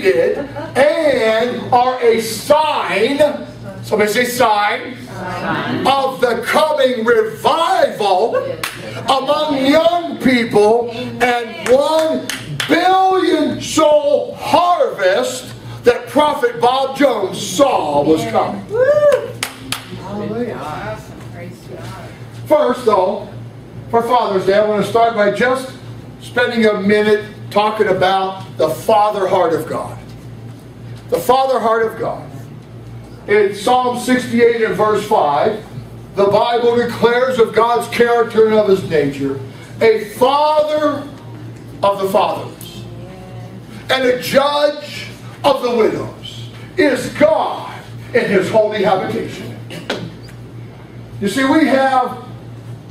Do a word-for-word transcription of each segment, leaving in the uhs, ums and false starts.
needed and are a sign, somebody say sign, sign, of the coming revival among young people and one billion soul harvest that Prophet Bob Jones saw was coming. First, though, for Father's Day, I want to start by just spending a minute talking about the Father heart of God. The Father heart of God. In Psalm sixty-eight and verse five, the Bible declares of God's character and of His nature, a Father of the fatherless and a Judge of the widows is God in His holy habitation. You see, we have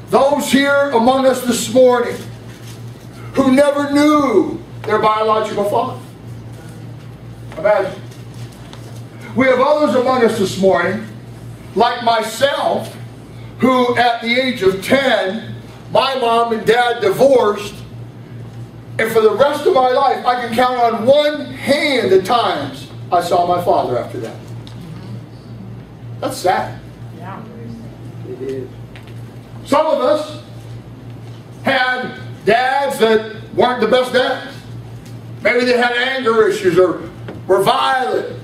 those here among us this morning who never knew their biological father. Imagine. We have others among us this morning, like myself, who at the age of ten, my mom and dad divorced, and for the rest of my life, I can count on one hand the times I saw my father after that. That's sad. Yeah, it is. Some of us had dads that weren't the best dads. Maybe they had anger issues or were violent.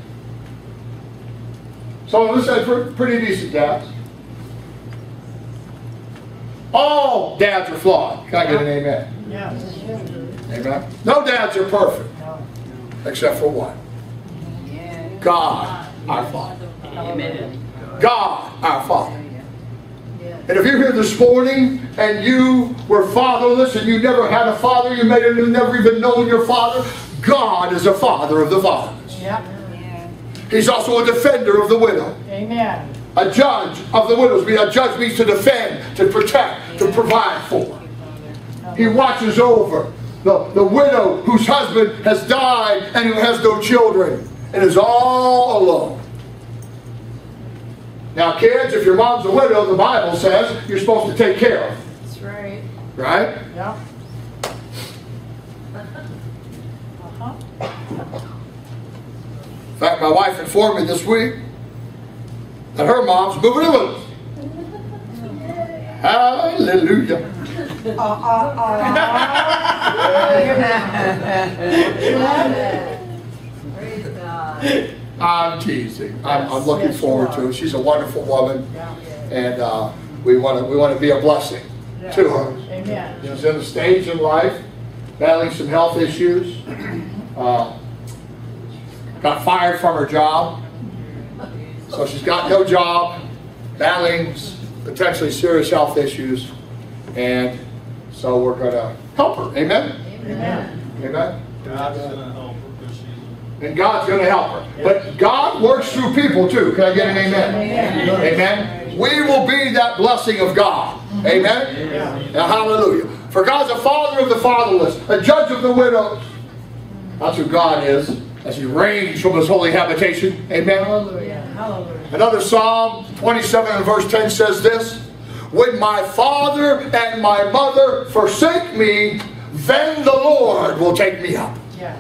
Some of us had pretty decent dads. All dads are flawed. Can I get an amen? Yeah. Amen. No dads are perfect. Except for one. God, our Father. Amen. God, our Father. And if you're here this morning and you were fatherless and you never had a father, you may have never even known your father, God is a father of the fatherless. Yep. He's also a defender of the widow. Amen. A judge of the widows. A judge means to defend, to protect, Amen. To provide for. He watches over the, the widow whose husband has died and who has no children and is all alone. Now, kids, if your mom's a widow, the Bible says you're supposed to take care of. That's right. Right? Yeah. Uh-huh. In fact, my wife informed me this week that her mom's moving to us. Hallelujah. Uh, uh, uh. Praise God. I'm teasing. I'm, I'm looking yes, forward to it. She's a wonderful woman, yeah. and uh, we want to we want to be a blessing yeah. to her. Amen. She's in a stage in life, battling some health issues. Uh, got fired from her job, so she's got no job, battling potentially serious health issues, and so we're going to help her. Amen. Amen. Amen. Amen. And God's going to help her. But God works through people too. Can I get an amen? Amen. Amen. Amen. We will be that blessing of God. Amen? Amen. Now, hallelujah. For God's a father of the fatherless, a judge of the widows. That's who God is as He reigns from His holy habitation. Amen? Hallelujah. Hallelujah. Another Psalm twenty-seven and verse ten says this, when my father and my mother forsake me, then the Lord will take me up. Yeah.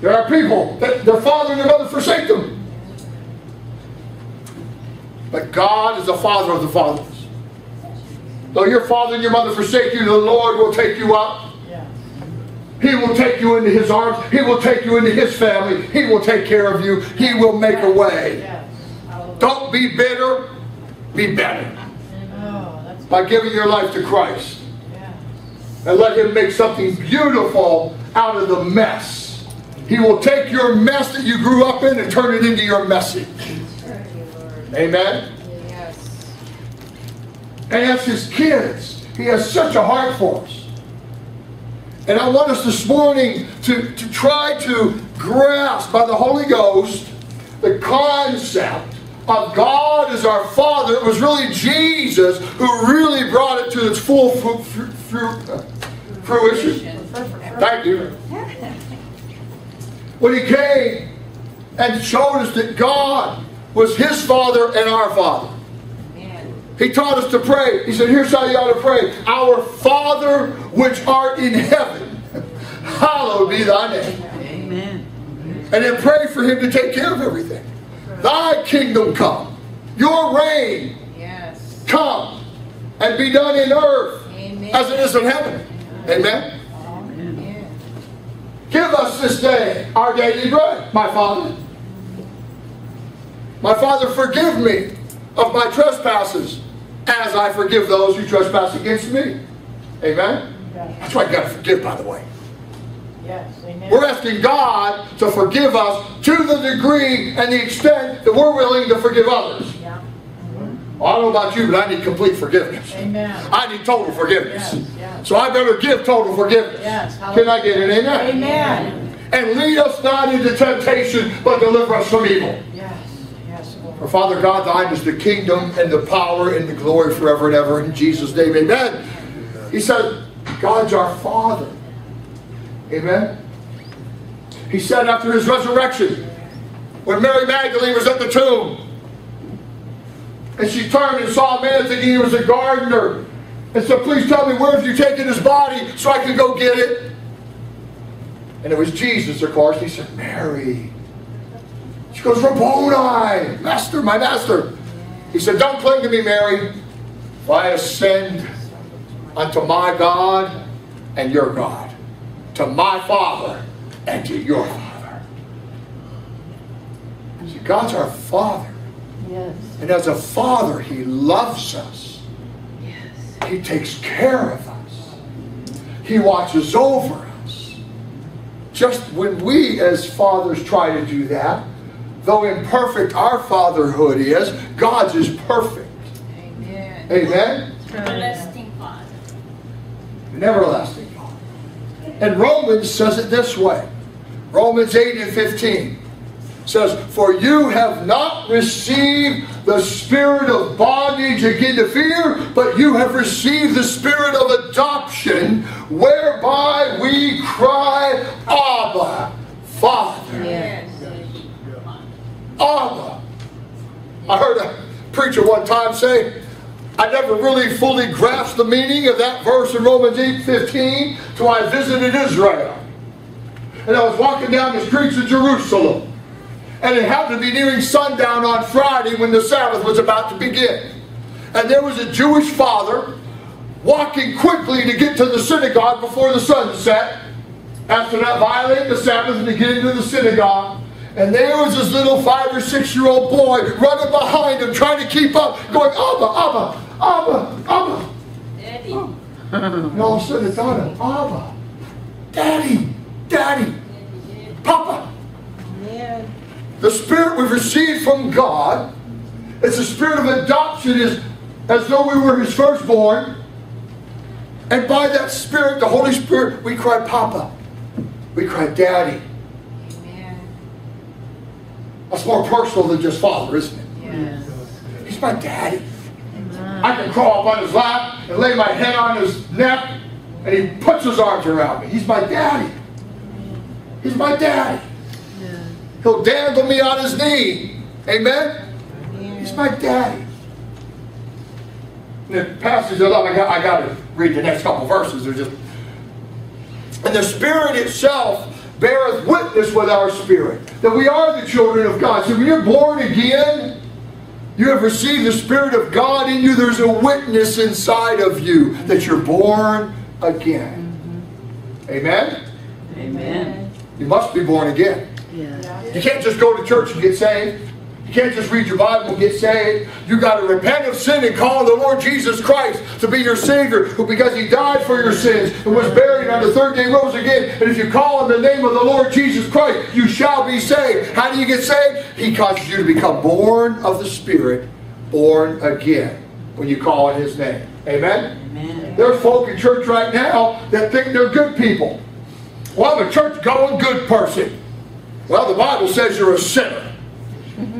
There are people that their father and their mother forsake them. But God is the father of the fatherless. Though your father and your mother forsake you, the Lord will take you up. Yeah. He will take you into His arms. He will take you into His family. He will take care of you. He will make a way. Yes. Don't be bitter. Be better. Oh, that's by giving your life to Christ. Yeah. And let Him make something beautiful out of the mess. He will take your mess that you grew up in and turn it into your message. Amen? Yes. And as His kids, He has such a heart for us. And I want us this morning to, to try to grasp by the Holy Ghost the concept of God as our Father. It was really Jesus who really brought it to its full fru fru fru fruition. Thank you. When He came and showed us that God was His Father and our Father. Amen. He taught us to pray. He said, here's how you ought to pray. Our Father which art in heaven, hallowed be thy name. Amen. And then pray for him to take care of everything. Thy kingdom come. Your reign yes. come and be done in earth Amen. As it is in heaven. Amen. Amen. Give us this day our daily bread, my Father. My Father, forgive me of my trespasses as I forgive those who trespass against me. Amen? Yes. That's why you got to forgive, by the way. Yes, amen. We're asking God to forgive us to the degree and the extent that we're willing to forgive others. Yeah. Mm-hmm. Well, I don't know about you, but I need complete forgiveness. Amen. I need total forgiveness. Yes, yes. So I better give total forgiveness. Yes, can I get an amen? Amen. And lead us not into temptation, but deliver us from evil. Yes. For Father God, thine is the kingdom and the power and the glory forever and ever. In Jesus' name, amen. He said, God's our Father. Amen. He said after his resurrection, when Mary Magdalene was at the tomb, and she turned and saw a man thinking he was a gardener, and said, please tell me, where have you taken his body so I can go get it? And it was Jesus, of course. He said, Mary. She goes, Rabboni, master, my master. He said, don't cling to me, Mary, for I ascend unto my God and your God, to my Father and to your Father. See, God's our Father. Yes. And as a Father, He loves us. Yes. He takes care of us. He watches over us. Just when we as fathers try to do that, though imperfect our fatherhood is, God's is perfect. Amen. Amen. Everlasting Father. An everlasting Father. And Romans says it this way. Romans eight and fifteen says, for you have not received the spirit of bondage again to fear, but you have received the spirit of adoption, whereby we cry, Abba, Father. Yes. Abba. I heard a preacher one time say, I never really fully grasped the meaning of that verse in Romans eight fifteen till I visited Israel. And I was walking down the streets of Jerusalem. And it happened to be nearing sundown on Friday when the Sabbath was about to begin. And there was a Jewish father walking quickly to get to the synagogue before the sun set, after not violating the Sabbath and to get into the synagogue. And there was this little five or six year old boy running behind him, trying to keep up, going, Abba, Abba, Abba, Abba. Daddy. Oh. And all of a sudden it dawned on him, Abba, Daddy, Daddy, Papa. Yeah. The spirit we've received from God, it's the spirit of adoption, is as though we were his firstborn. And by that spirit, the Holy Spirit, we cry, Papa. We cry, Daddy. That's more personal than just father, isn't it? Yes. He's my daddy. Amen. I can crawl up on his lap and lay my head on his neck, and he puts his arms around me. He's my daddy. He's my daddy. Yeah. He'll dandle me on his knee. Amen? Yeah. He's my daddy. And the passage of love, I got, I got to read the next couple verses. They're just, and the Spirit itself beareth witness with our spirit that we are the children of God. So when you're born again, you have received the Spirit of God in you. There's a witness inside of you that you're born again. Mm-hmm. Amen? Amen. You must be born again. Yeah. You can't just go to church and get saved. You can't just read your Bible and get saved. You got to repent of sin and call on the Lord Jesus Christ to be your Savior, who, because He died for your sins and was buried, on the third day rose again. And if you call on the name of the Lord Jesus Christ, you shall be saved. How do you get saved? He causes you to become born of the Spirit, born again, when you call on His name. Amen? Amen. There's folk in church right now that think they're good people. Well, I'm a church-going good person. Well, the Bible says you're a sinner.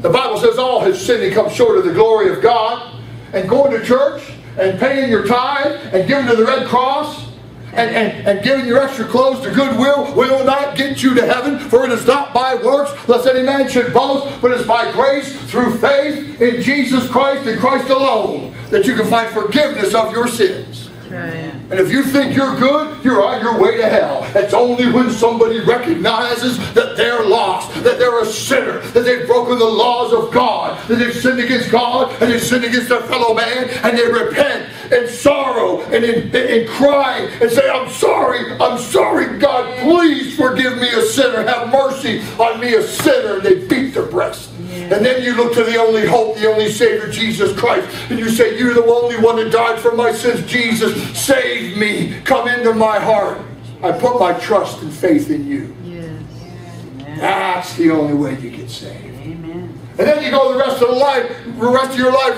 The Bible says all have sinned and come short of the glory of God. And going to church and paying your tithe and giving to the Red Cross and, and, and giving your extra clothes to Goodwill will not get you to heaven. For it is not by works, lest any man should boast, but it's by grace through faith in Jesus Christ and Christ alone that you can find forgiveness of your sins. Right. And if you think you're good, you're on your way to hell. It's only when somebody recognizes that they're lost, that they're a sinner, that they've broken the laws of God, that they've sinned against God, and they've sinned against their fellow man, and they repent in sorrow and in, in crying and say, I'm sorry, I'm sorry, God, please forgive me, a sinner. Have mercy on me, a sinner. And they beat their breast. And then you look to the only hope, the only Savior, Jesus Christ. And you say, you're the only one that died for my sins. Jesus, save me. Come into my heart. I put my trust and faith in you. Yes. That's the only way you get saved. Amen. And then you go the rest of the life, the rest of your life,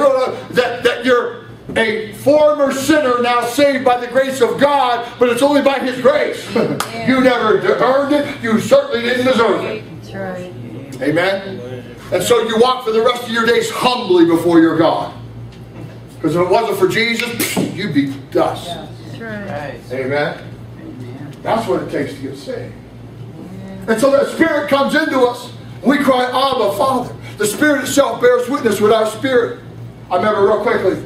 that, that you're a former sinner now saved by the grace of God, but it's only by His grace. Yeah. You never earned it. You certainly didn't deserve it. That's right. Amen? And so you walk for the rest of your days humbly before your God. Because if it wasn't for Jesus, you'd be dust. That's right. Amen? Amen? That's what it takes to get saved. Amen. And so that Spirit comes into us. We cry, Abba, Father. The Spirit itself bears witness with our spirit. I remember real quickly,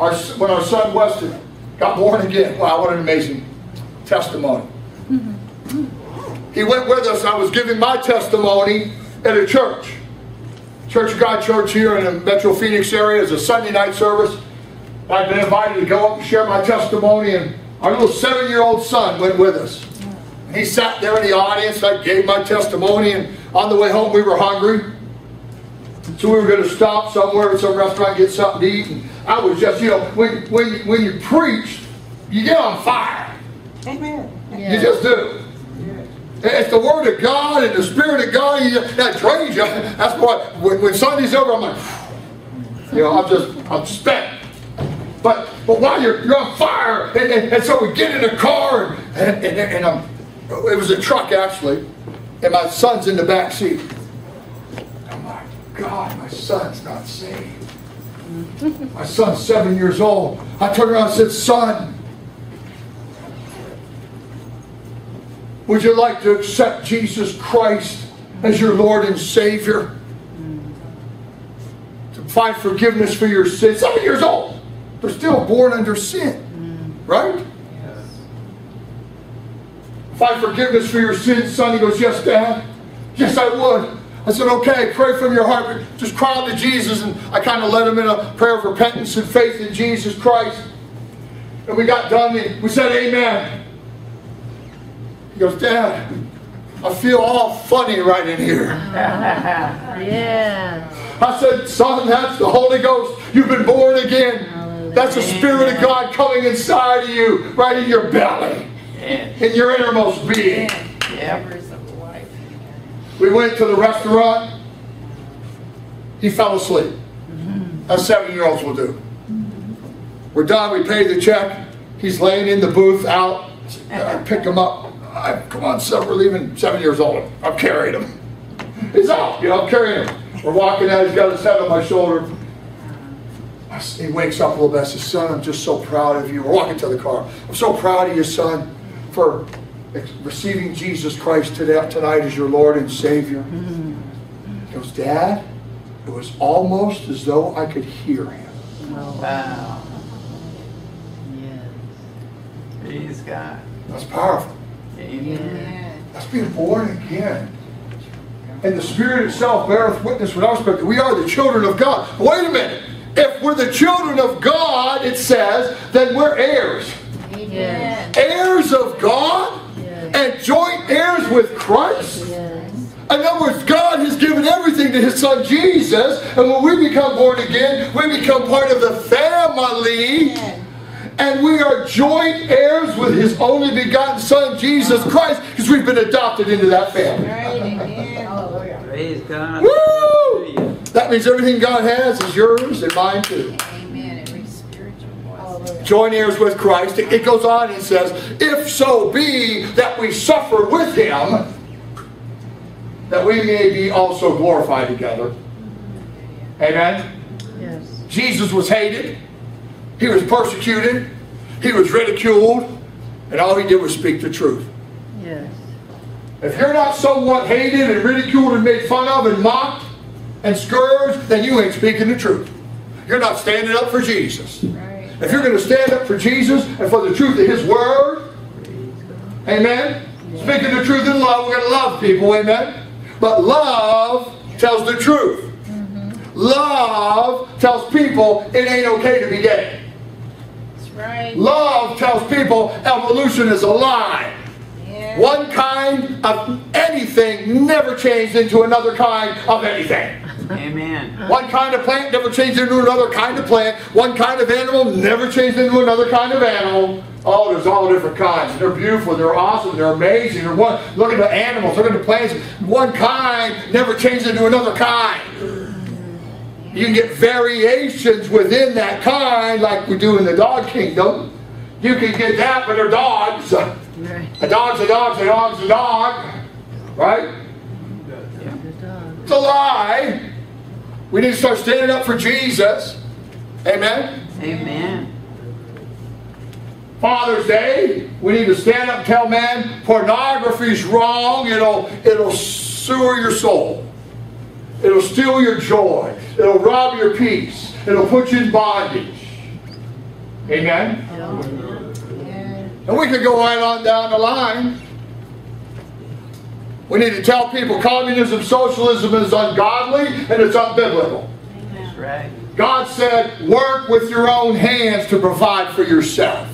our, when our son Weston got born again. Wow, what an amazing testimony. He went with us. I was giving my testimony at a church. Church of God Church here in the Metro Phoenix area. Is a Sunday night service. I've been invited to go up and share my testimony, and our little seven-year-old son went with us. He sat there in the audience. I gave my testimony, and on the way home we were hungry. So we were going to stop somewhere at some restaurant and get something to eat. And I was just, you know, when, when, when you preach, you get on fire. Amen. Yeah. You just do. It's the Word of God and the Spirit of God that drains you. That's why when, when Sunday's over, I'm like, you know, I'm just, I'm spent. But but while you're, you're on fire, and, and, and so we get in a car, and, and, and I'm, it was a truck actually, and my son's in the back seat. Oh my God, my son's not saved. My son's seven years old. I turned around and said, son, would you like to accept Jesus Christ as your Lord and Savior? To find forgiveness for your sins? Seven years old. They're still born under sin. Right? Yes. Find forgiveness for your sins, son. He goes, yes, Dad. Yes, I would. I said, okay, pray from your heart. But just cry out to Jesus. And I kind of led him in a prayer of repentance and faith in Jesus Christ. And we got done. And we said, amen. He goes, Dad, I feel all funny right in here. Yeah. I said, son, that's the Holy Ghost. You've been born again. Hallelujah. That's the Spirit of God coming inside of you, right in your belly, yeah. in your innermost being. Yeah. Yeah. We went to the restaurant. He fell asleep. Mm-hmm. As seven-year-olds will do. Mm-hmm. We're done. We paid the check. He's laying in the booth out. I pick him up. I, come on, son, we're leaving. Seven years old. I've carried him. He's out. You know, I'm carrying him. We're walking out. He's got his head on my shoulder. I, he wakes up a little bit. I said, son, I'm just so proud of you. We're walking to the car. I'm so proud of you, son, for receiving Jesus Christ today, tonight as your Lord and Savior. He goes, Dad, it was almost as though I could hear him. Oh, wow. Yes. Praise God. That's powerful. Amen. That's being born again. And the Spirit itself beareth witness with our spirit that we are the children of God. Wait a minute. If we're the children of God, it says, then we're heirs. Yes. Heirs of God, yes. And joint heirs with Christ. Yes. In other words, God has given everything to His Son Jesus. And when we become born again, we become part of the family. Yes. And we are joint heirs with His only begotten Son, Jesus Christ, because we've been adopted into that family. Right. Praise God. Woo! That means everything God has is yours and mine too. Amen. Every spiritual voice. Joint heirs with Christ. It goes on, he says, if so be that we suffer with Him, that we may be also glorified together. Amen? Yes. Jesus was hated. He was persecuted. He was ridiculed. And all he did was speak the truth. Yes. If you're not somewhat hated and ridiculed and made fun of and mocked and scourged, then you ain't speaking the truth. You're not standing up for Jesus. Right. If you're going to stand up for Jesus and for the truth of His Word, amen? Speaking the truth in love, we're going to love people, amen? But love tells the truth. Mm-hmm. Love tells people it ain't okay to be gay. That's right. Love tells people evolution is a lie. Yeah. One kind of anything never changed into another kind of anything. Amen. One kind of plant never changed into another kind of plant. One kind of animal never changed into another kind of animal. Oh, there's all different kinds. They're beautiful. They're awesome. They're amazing. They're one. Look at the animals. Look at the plants. One kind never changed into another kind. You can get variations within that kind, like we do in the dog kingdom. You can get that, but they're dogs. A dog's a dog. A dog's a dog. Right? It's a lie. We need to start standing up for Jesus. Amen? Amen. Father's Day, we need to stand up and tell man, pornography's wrong. It'll, it'll sewer your soul. It'll steal your joy. It'll rob your peace. It'll put you in bondage. Amen? Amen. And we could go right on down the line. We need to tell people communism, socialism is ungodly and it's unbiblical. That's right. God said, work with your own hands to provide for yourself.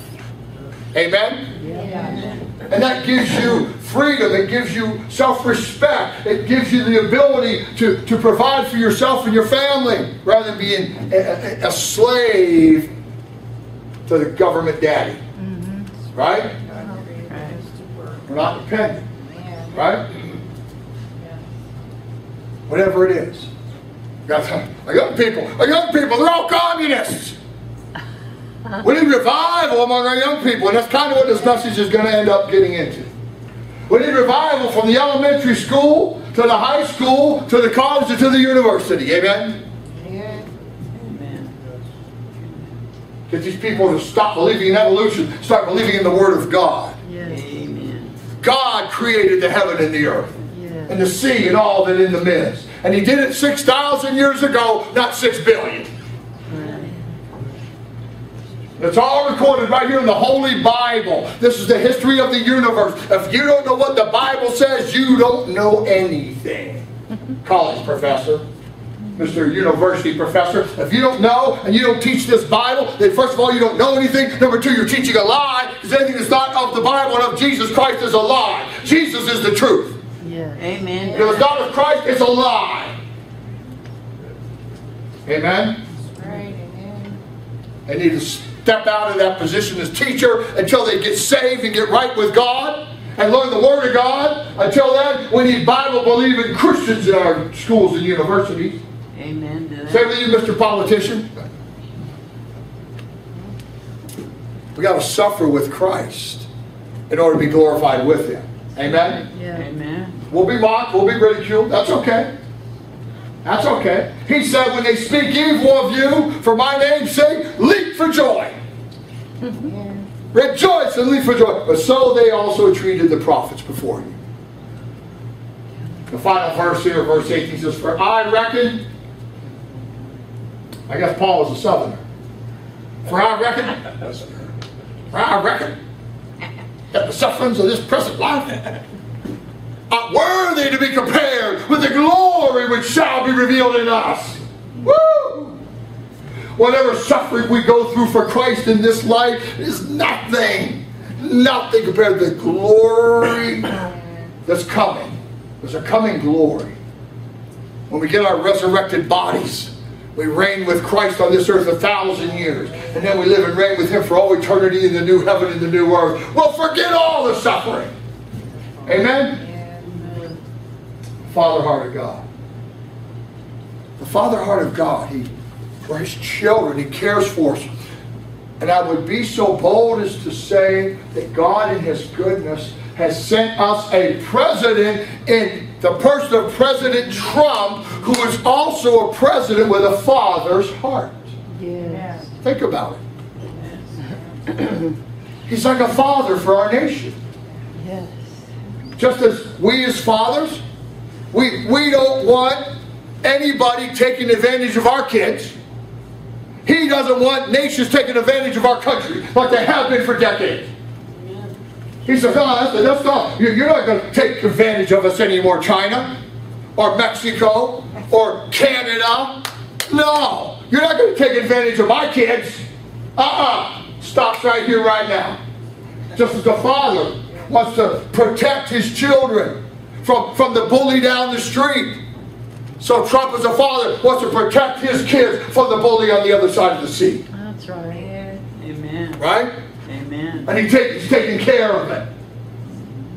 Amen? Yeah. And that gives you freedom. It gives you self-respect. It gives you the ability to, to provide for yourself and your family rather than being a, a slave to the government daddy. Mm-hmm. Right? Right? We're not dependent. Right? Yeah. Whatever it is. I got, I got people. Our young people, they're all communists. We need revival among our young people, and that's kind of what this message is going to end up getting into. We need revival from the elementary school to the high school to the college and to the university. Amen? Yeah. Amen. Get these people to stop believing in evolution, start believing in the Word of God. Yes. God created the heaven and the earth, yeah. and the sea and all that in the midst. And He did it six thousand years ago, not six billion. Right. It's all recorded right here in the Holy Bible. This is the history of the universe. If you don't know what the Bible says, you don't know anything. College professor, Mister University professor, if you don't know and you don't teach this Bible, then first of all, you don't know anything. Number two, you're teaching a lie, because anything that's not of the Bible and of Jesus Christ is a lie. Jesus is the truth. Yeah. Amen. If it's not of Christ, it's a lie. Amen? That's right. Amen. They need to step out of that position as teacher until they get saved and get right with God and learn the Word of God. Until then, we need Bible-believing Christians in our schools and universities. Amen. Same with you, Mister Politician. We got to suffer with Christ in order to be glorified with Him. Amen? Yeah. Amen. We'll be mocked. We'll be ridiculed. That's okay. That's okay. He said, when they speak evil of you, for my name's sake, leap for joy. Yeah. Rejoice and leap for joy. But so they also treated the prophets before you. The final verse here, verse eighteen says, for I reckon... I guess Paul was a southerner. For I reckon, for I reckon that the sufferings of this present life are worthy to be compared with the glory which shall be revealed in us. Woo! Whatever suffering we go through for Christ in this life is nothing, nothing compared to the glory that's coming. There's a coming glory. When we get our resurrected bodies, we reign with Christ on this earth a thousand years. And then we live and reign with Him for all eternity in the new heaven and the new earth. We'll forget all the suffering. Amen? Amen. Father heart of God. The Father heart of God, He, for His children, He cares for us. And I would be so bold as to say that God in His goodness has sent us a president in the person of President Trump, who is also a president with a father's heart. Yes. Think about it. Yes. He's like a father for our nation. Yes. Just as we as fathers, we, we don't want anybody taking advantage of our kids. He doesn't want nations taking advantage of our country like they have been for decades. He says, oh, that's enough stuff. You're not going to take advantage of us anymore, China, or Mexico, or Canada. No, you're not going to take advantage of my kids. Uh-uh. Stops right here, right now. Just as the father wants to protect his children from, from the bully down the street, so Trump as a father wants to protect his kids from the bully on the other side of the sea. That's right. Amen. Right? Amen. And he take, he's taking care of it.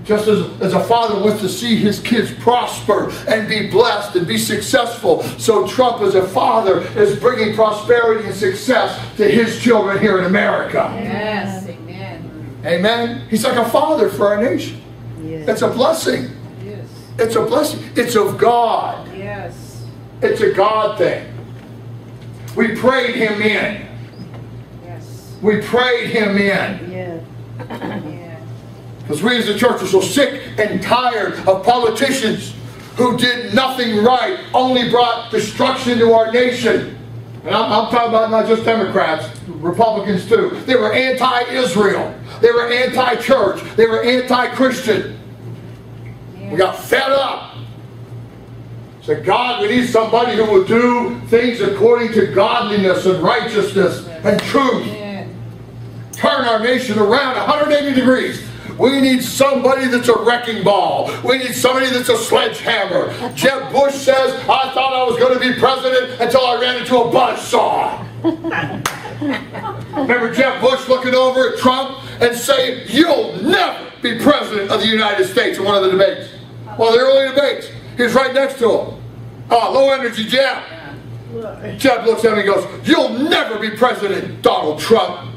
Just as, as a father wants to see his kids prosper and be blessed and be successful, so Trump as a father is bringing prosperity and success to his children here in America. Yes. Amen. Amen. He's like a father for our nation. Yes. It's a blessing. Yes. It's a blessing. It's of God. Yes. It's a God thing. We prayed him in. Yes. We prayed him in. Yeah. Yeah. Because we as a church are so sick and tired of politicians who did nothing right, only brought destruction to our nation. And I'm, I'm talking about not just Democrats, Republicans too. They were anti-Israel. They were anti-church. They were anti-Christian. Yeah. We got fed up. Said, God, we need somebody who will do things according to godliness and righteousness and truth. Yeah. Turn our nation around one hundred eighty degrees. We need somebody that's a wrecking ball. We need somebody that's a sledgehammer. Jeb Bush says, I thought I was going to be president until I ran into a buzzsaw. Remember Jeb Bush looking over at Trump and saying, you'll never be president of the United States in one of the debates. Well, the early debates, he was right next to him. Oh, low energy Jeb. Jeb looks at him and goes, you'll never be president, Donald Trump.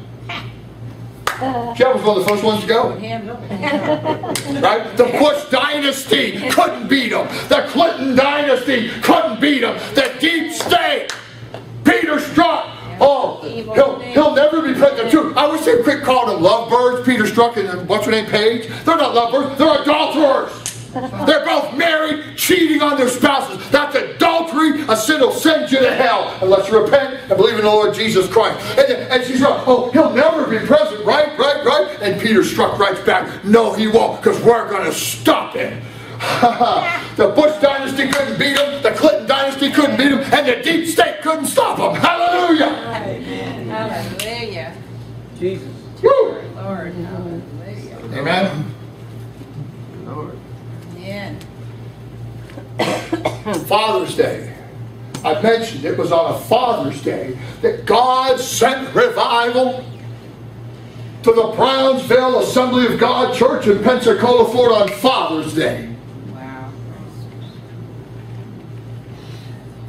Jeb was one of the first ones to go. Right? The Bush dynasty couldn't beat him. The Clinton dynasty couldn't beat him. The deep state. Peter Strzok. Oh, he'll, he'll never be president. Too. I wish they quit calling them lovebirds, Peter Strzok and what's her name, Paige. They're not lovebirds. They're adulterers. They're both married, cheating on their spouses. That's adultery. A sin will send you to hell unless you repent and believe in the Lord Jesus Christ. And, and she's like, oh, he'll never be president, right, right, right? And Peter Strzok writes back, no, he won't, because we're going to stop him. The Bush dynasty couldn't beat him. The Clinton dynasty couldn't beat him. And the deep state couldn't stop him. Hallelujah. Amen. Hallelujah. Jesus. Woo. Lord. Hallelujah. Amen. Lord. Father's Day. I mentioned it was on a Father's Day that God sent revival to the Brownsville Assembly of God Church in Pensacola, Florida on Father's Day. Wow.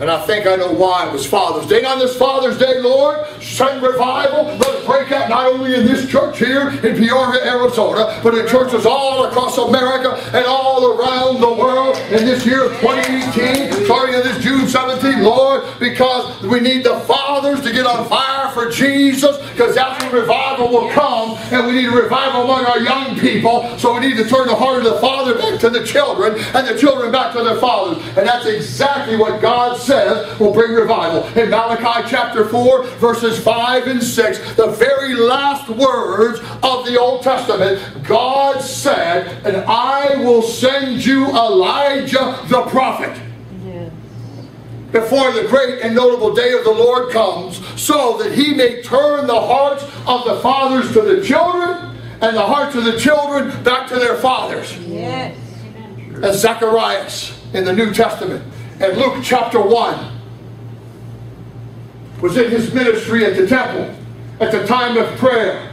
And I think I know why it was Father's Day. And on this Father's Day, Lord, send revival. Let it break out not only in this church here in Peoria, Arizona, but in churches all across America and all around the world in this year of twenty eighteen, starting in this June seventeenth, Lord, because we need the fathers to get on fire for Jesus, because that's when revival will come, and we need a revival among our young people, so we need to turn the heart of the father back to the children, and the children back to their fathers, and that's exactly what God said. Says will bring revival. In Malachi chapter four, verses five and six, the very last words of the Old Testament, God said, and I will send you Elijah the prophet. Yes. Before the great and notable day of the Lord comes, so that he may turn the hearts of the fathers to the children, and the hearts of the children back to their fathers. Yes. And Zacharias in the New Testament, and Luke chapter one, was in his ministry at the temple at the time of prayer.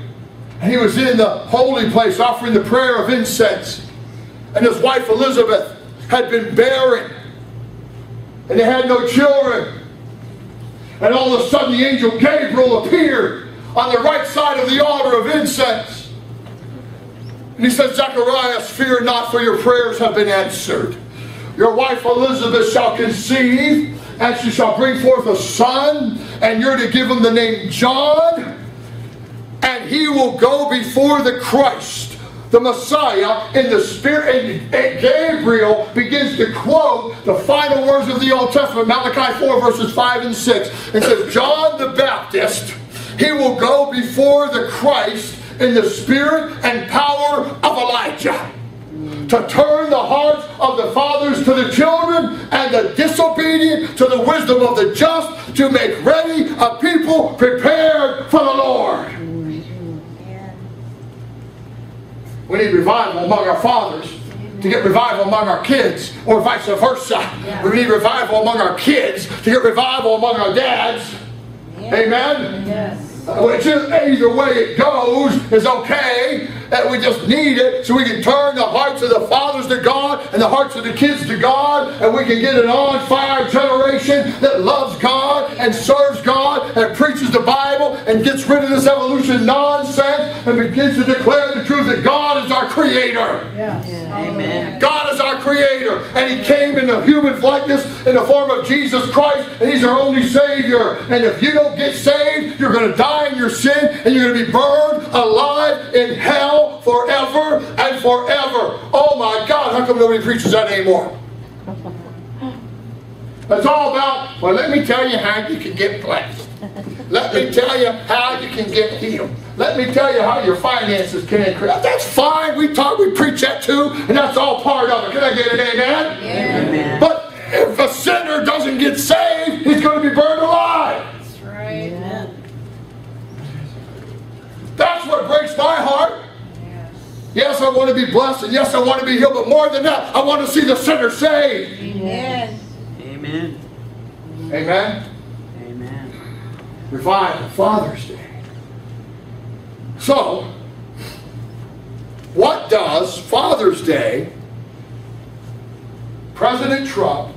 And he was in the holy place offering the prayer of incense. And his wife Elizabeth had been barren. And they had no children. And all of a sudden the angel Gabriel appeared on the right side of the altar of incense. And he said, Zacharias, fear not, for your prayers have been answered. Your wife Elizabeth shall conceive, and she shall bring forth a son, and you're to give him the name John, and he will go before the Christ, the Messiah in the Spirit. And Gabriel begins to quote the final words of the Old Testament, Malachi four verses five and six. It says, John the Baptist, he will go before the Christ in the spirit and power of Elijah, to turn the hearts of the fathers to the children and the disobedient to the wisdom of the just, to make ready a people prepared for the Lord. We need revival among our fathers to get revival among our kids, or vice versa. Yeah. We need revival among our kids to get revival among our dads. Yeah. Amen? Yes. Uh, which is, either way it goes is okay. And we just need it so we can turn the hearts of the fathers to God and the hearts of the kids to God, and we can get an on-fire generation that loves God and serves God and preaches the Bible and gets rid of this evolution nonsense and begins to declare the truth that God is our creator. Yes. Yeah. Amen. God is our creator, and He came in the human likeness in the form of Jesus Christ, and He's our only Savior. And if you don't get saved, you're going to die in your sin, and you're going to be burned alive in hell forever and forever. Oh my God, how come nobody preaches that anymore? It's all about, well, let me tell you how you can get blessed. Let me tell you how you can get healed. Let me tell you how your finances can increase. That's fine. We talk, we preach that too, and that's all part of it. Can I get an amen? Yeah. Amen. But if a sinner doesn't get saved, he's going to be burned alive. That's right. Yeah. That's what breaks my heart. Yes, I want to be blessed, and yes, I want to be healed, but more than that, I want to see the sinner saved. Amen. Amen. Amen. Amen. Revival, Father's Day. So, what does Father's Day, President Trump,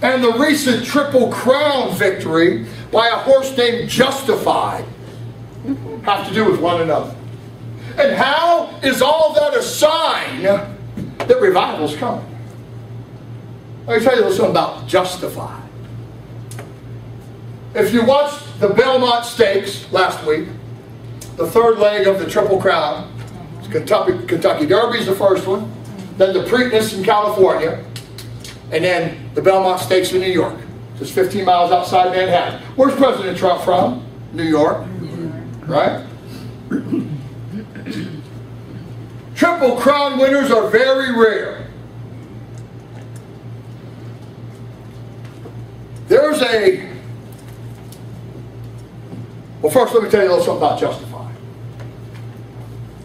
and the recent Triple Crown victory by a horse named Justify have to do with one another? And how is all that a sign that revival's coming? Let me tell you a little something about Justify. If you watched the Belmont Stakes last week, the third leg of the Triple Crown, Kentucky, Kentucky Derby is the first one, then the Preakness in California, and then the Belmont Stakes in New York, just fifteen miles outside Manhattan. Where's President Trump from? New York, right? Triple Crown winners are very rare. There's a... Well, first let me tell you a little something about Justify.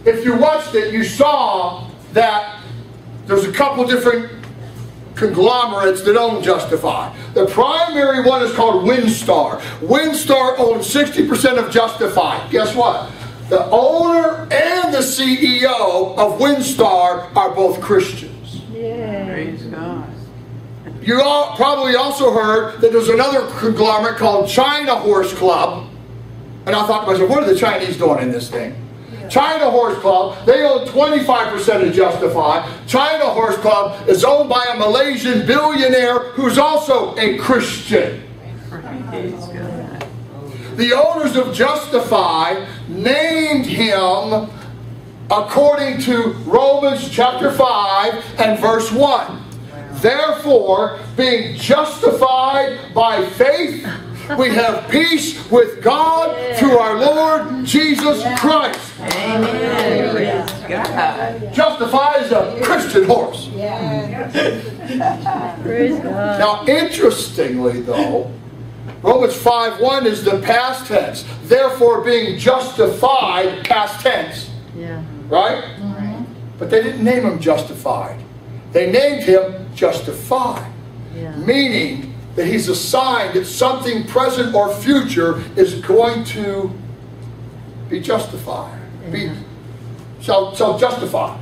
If you watched it, you saw that there's a couple different conglomerates that own Justify. The primary one is called WinStar. WinStar owns sixty percent of Justify. Guess what? The owner and the C E O of WinStar are both Christians. Yeah. Praise God. You all probably also heard that there's another conglomerate called China Horse Club. And I thought to myself, what are the Chinese doing in this thing? Yeah. China Horse Club, they own twenty-five percent of Justify. China Horse Club is owned by a Malaysian billionaire who's also a Christian. Praise God. The owners of Justify named him according to Romans chapter five and verse one. Therefore, being justified by faith, we have peace with God through our Lord Jesus Christ. Amen. God. Justify is a Christian horse. Now, interestingly though, Romans five one is the past tense. Therefore, being justified, past tense. Yeah. Right? Mm-hmm. But they didn't name him Justified. They named him Justify. Yeah. Meaning that he's a sign that something present or future is going to be justified. Yeah. Be, shall, shall justify.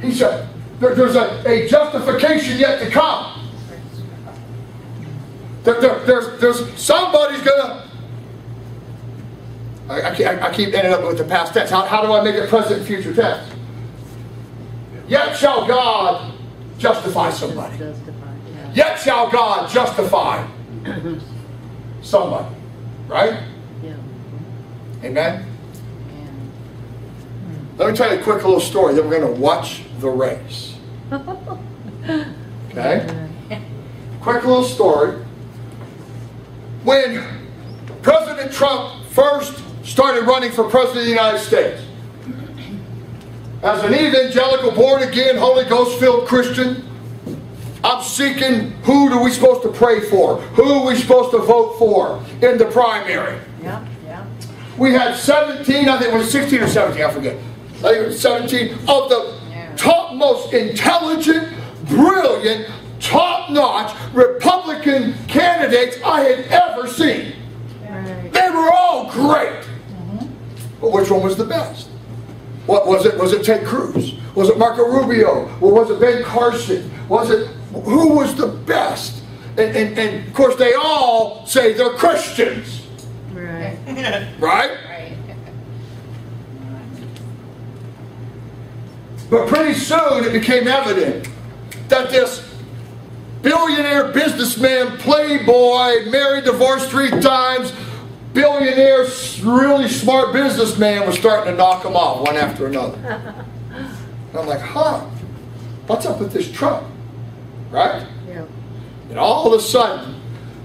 He said, there, there's a, a justification yet to come. There, there, there's, there's somebody's gonna. I, I, I keep ending up with the past tense. How, how do I make it present and future tense? Yet shall God justify somebody. Yet shall God justify somebody. Right? Amen. Let me tell you a quick little story, then we're going to watch the race. Okay? Quick little story. When President Trump first started running for President of the United States, as an evangelical, born-again, Holy Ghost-filled Christian, I'm seeking who do we supposed to pray for, who are we supposed to vote for in the primary. Yeah, yeah. We had seventeen, I think it was sixteen or seventeen, I forget. I think it was seventeen of the yeah. top most intelligent, brilliant, top-notch Republican candidates I had ever seen. Right. They were all great. Mm-hmm. But which one was the best? What was it? Was it Ted Cruz? Was it Marco Rubio? Or was it Ben Carson? Was it, who was the best? And, and, and of course they all say they're Christians. Right. Right? Right. But pretty soon it became evident that this billionaire businessman, playboy, married, divorced three times, billionaire, really smart businessman was starting to knock them off one after another. And I'm like, huh, what's up with this Trump? Right? Yeah. And all of a sudden,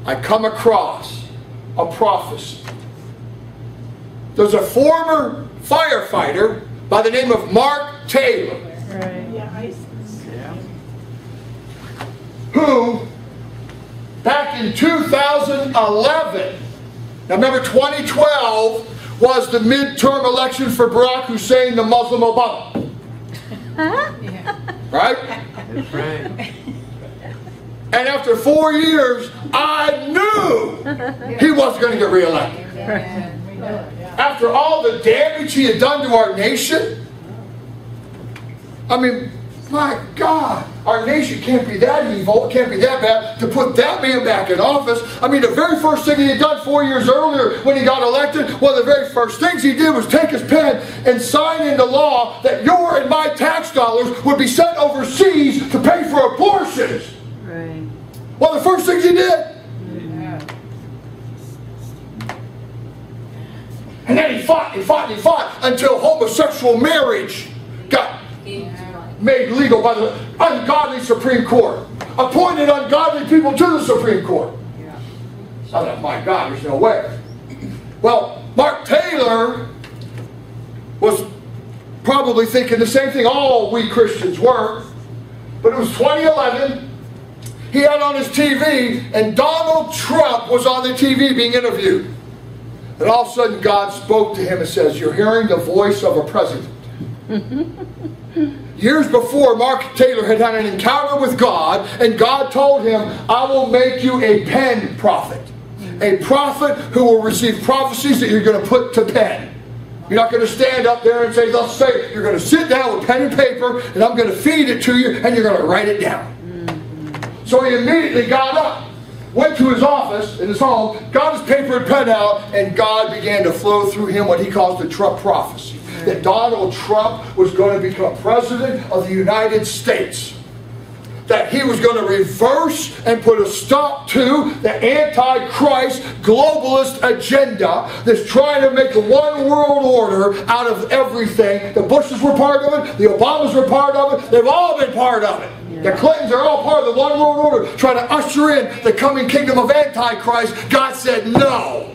I come across a prophecy. There's a former firefighter by the name of Mark Taylor. Right. Yeah. Who, back in two thousand eleven, now remember, twenty twelve was the midterm election for Barack Hussein, the Muslim Obama. Huh? Yeah. Right? That's right. And after four years, I knew he wasn't going to get reelected. Yeah. Yeah. After all the damage he had done to our nation, I mean, my God, our nation can't be that evil, it can't be that bad to put that man back in office. I mean, the very first thing he had done four years earlier when he got elected, one of the very first things he did was take his pen and sign into law that your and my tax dollars would be sent overseas to pay for abortions. Right. One of the first things he did. Yeah. And then he fought and fought and fought until homosexual marriage got... Yeah. Made legal by the ungodly Supreme Court. Appointed ungodly people to the Supreme Court. Yeah. I thought, my God, there's no way. Well, Mark Taylor was probably thinking the same thing all we Christians were. But it was twenty eleven. He had on his T V, and Donald Trump was on the T V being interviewed. And all of a sudden God spoke to him and says, you're hearing the voice of a president. Years before, Mark Taylor had had an encounter with God, and God told him, I will make you a pen prophet. A prophet who will receive prophecies that you're going to put to pen. You're not going to stand up there and say, let's say it. You're going to sit down with pen and paper, and I'm going to feed it to you, and you're going to write it down. Mm-hmm. So he immediately got up, went to his office in his home, got his paper and pen out, and God began to flow through him what he calls the Trump prophecy. That Donald Trump was going to become President of the United States. That he was going to reverse and put a stop to the anti-Christ globalist agenda that's trying to make a one world order out of everything. The Bushes were part of it. The Obamas were part of it. They've all been part of it. Yeah. The Clintons are all part of the one world order trying to usher in the coming kingdom of Antichrist. God said no.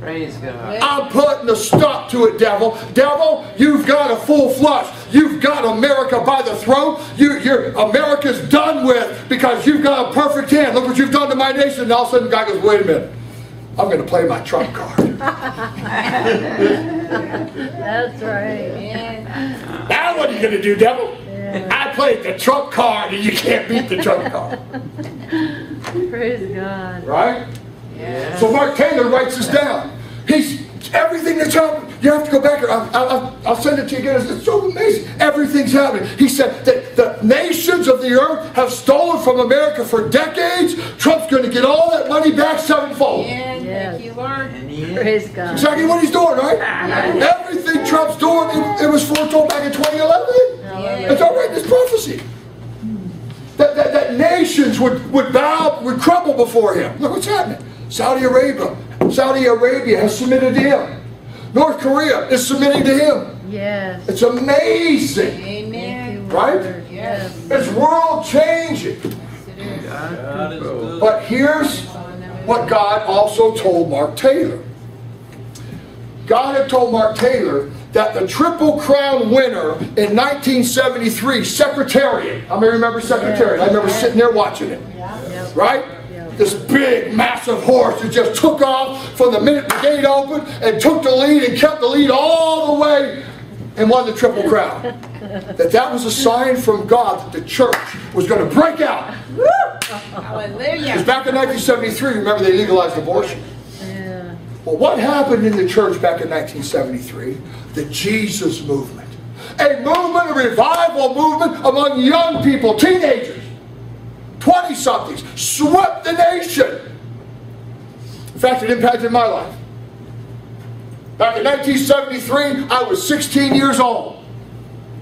Praise God. I'm putting a stop to it, devil. Devil, you've got a full flush. You've got America by the throat. You, you're, America's done with because you've got a perfect hand. Look what you've done to my nation. And all of a sudden, God goes, wait a minute. I'm going to play my trump card. That's right. Yeah. Now what are you going to do, devil? Yeah. I played the trump card and you can't beat the trump card. Praise God. Right? Yeah. So Mark Taylor writes this down. He's everything that's happened. You have to go back. I'll, I'll, I'll send it to you again. It's so amazing. Everything's happening. He said that the nations of the earth have stolen from America for decades. Trump's going to get all that money back sevenfold. Yeah, yes. Thank you, Lord. Praise God. Exactly what he's doing, right? Yeah. Everything Trump's doing, it, it was foretold back in twenty eleven. Yeah. It's all right. This prophecy. That, that that nations would would bow, would crumble before him. Look what's happening. Saudi Arabia, Saudi Arabia has submitted to him. North Korea is submitting to him. Yes. It's amazing. Amen. Right? Yes. It's world changing. But here's what God also told Mark Taylor. God had told Mark Taylor that the Triple Crown winner in nineteen seventy-three, Secretariat. I remember Secretariat. I remember sitting there watching it. Right? This big, massive horse that just took off from the minute the gate opened and took the lead and kept the lead all the way and won the Triple Crown. That that was a sign from God that the church was going to break out. Because back in nineteen seventy-three, remember, they legalized abortion. Well, what happened in the church back in nineteen seventy-three? The Jesus movement. A movement, a revival movement among young people, teenagers, twenty-somethings, swept the nation. In fact, it impacted my life. Back in nineteen seventy-three, I was sixteen years old.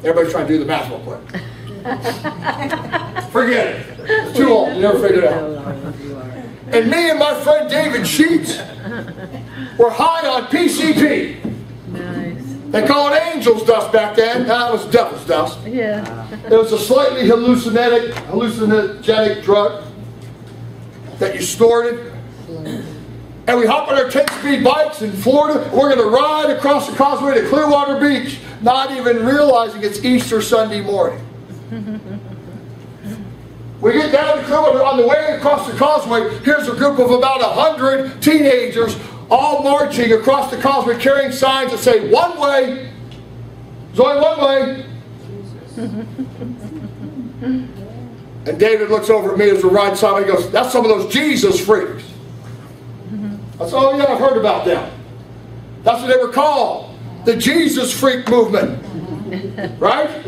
Everybody's trying to do the math real quick. Forget it. It's too old. You never figured it out. And me and my friend David Sheets were high on P C P. Nice. They called it angel's dust back then. Now it was devil's dust. Yeah. It was a slightly hallucinogenic, hallucinogenic drug that you snorted. And we hop on our ten-speed bikes in Florida. We're going to ride across the causeway to Clearwater Beach, not even realizing it's Easter Sunday morning. We get down to Clearwater. On the way across the causeway, here's a group of about one hundred teenagers all marching across the causeway, carrying signs that say, one way, there's only one way. And David looks over at me as we're riding side, and he goes, that's some of those Jesus freaks. I said, oh yeah, I've heard about them. That's what they were called, the Jesus freak movement. Right?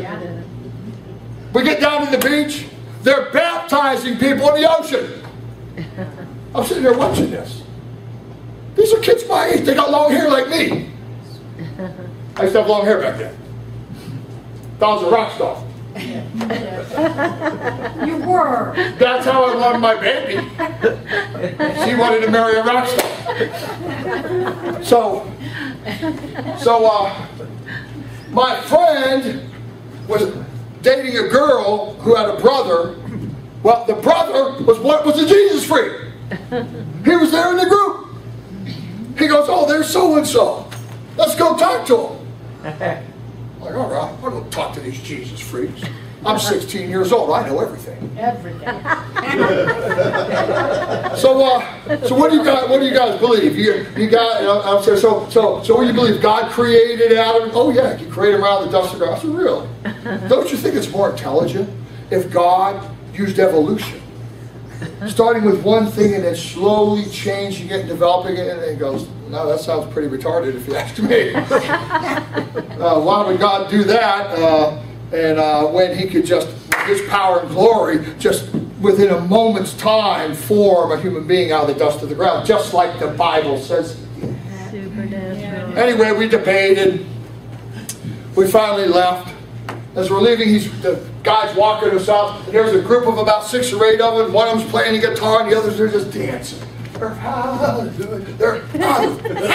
We get down to the beach. They're baptizing people in the ocean. I'm sitting there watching this. These are kids my age. They got long hair like me. I used to have long hair back then. I was a rock star. You were. That's how I wanted my baby. She wanted to marry a rock star. So, so uh, my friend was dating a girl who had a brother. Well, the brother was what was a Jesus freak. He was there in the group. He goes, oh, there's so-and-so. Let's go talk to him. I'm like, all right, I'll go talk to these Jesus freaks. I'm sixteen years old. I know everything. Everything. so, uh, so what do you guys? What do you guys believe? You, you guys, I'm sorry. So, so, so, what do you believe? God created Adam. Oh yeah, He created him out of the dust of ground. So really, don't you think it's more intelligent if God used evolution, starting with one thing and then slowly changing it and developing it, and then it goes, no, that sounds pretty retarded if you ask me. uh, why would God do that? Uh, And uh, when he could just, his power and glory, just within a moment's time, form a human being out of the dust of the ground, just like the Bible says. Supernatural. Anyway, we debated. We finally left. As we're leaving, he's, the guy's walking us out. And there's a group of about six or eight of them. One of them's playing a guitar, and the others are just dancing. They're happy. They're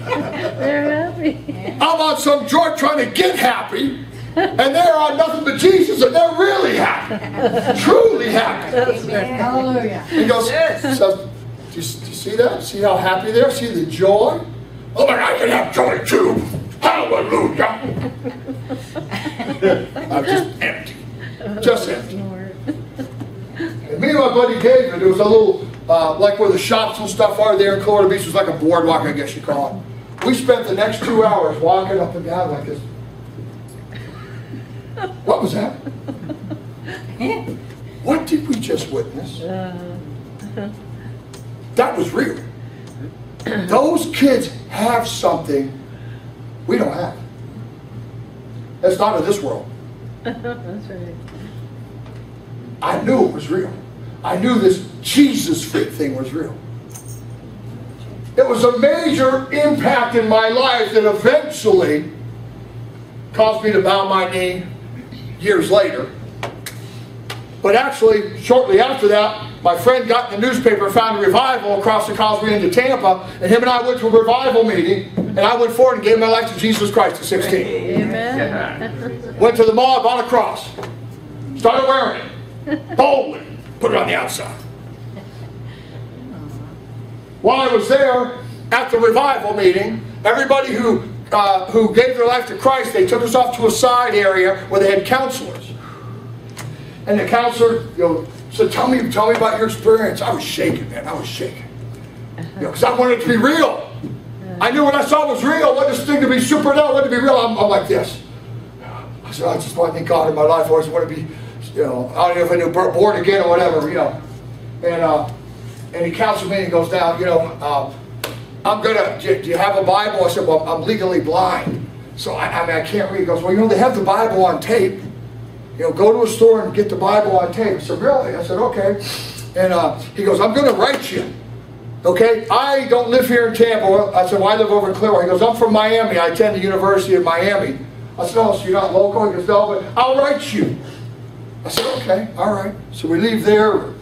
happy. I'm on some joint trying to get happy. And they're on nothing but Jesus, and they're really happy, truly happy. Hallelujah. He goes, yes. So, do, you, do you see that? See how happy they are? See the joy? Oh, but I can have joy too. Hallelujah. I'm just empty. Just empty. And me and my buddy David, it was a little, uh, like where the shops and stuff are there in Clearwater Beach, it was like a boardwalk, I guess you call it. We spent the next two hours walking up and down like this. What was that? What did we just witness? That was real. Those kids have something we don't have. That's not of this world. That's right. I knew it was real. I knew this Jesus freak thing was real. It was a major impact in my life that eventually caused me to bow my knee years later. But actually, shortly after that, my friend got in the newspaper and found a revival across the causeway into Tampa, and him and I went to a revival meeting, and And I went forward and gave my life to Jesus Christ at sixteen. Amen. Went to the mall, bought a cross. Started wearing it. Boldly. Put it on the outside. While I was there, at the revival meeting, everybody who, uh, who gave their life to Christ, they took us off to a side area where they had counselors. And the counselor, you know, said, tell me, tell me about your experience. I was shaking, man. I was shaking. Because you know, I wanted it to be real. I knew what I saw was real. I wanted this thing to be super, I wanted it to be real. I'm, I'm like this. I said, I just want to thank God in my life. I always want to be, you know, I don't know if I knew born again or whatever, you know. And, uh, and he counseled me and goes, now, you know, uh, I'm going to, do, do you have a Bible? I said, well, I'm legally blind. So, I, I mean, I can't read. He goes, well, you know, they have the Bible on tape. You know, go to a store and get the Bible on tape. I said, really? I said, okay. And uh, he goes, I'm going to write you. Okay? I don't live here in Tampa. I said, well, I live over in Clearwater. He goes, I'm from Miami. I attend the University of Miami. I said, oh, so you're not local? He goes, no, but I'll write you. I said, okay, all right. So we leave there.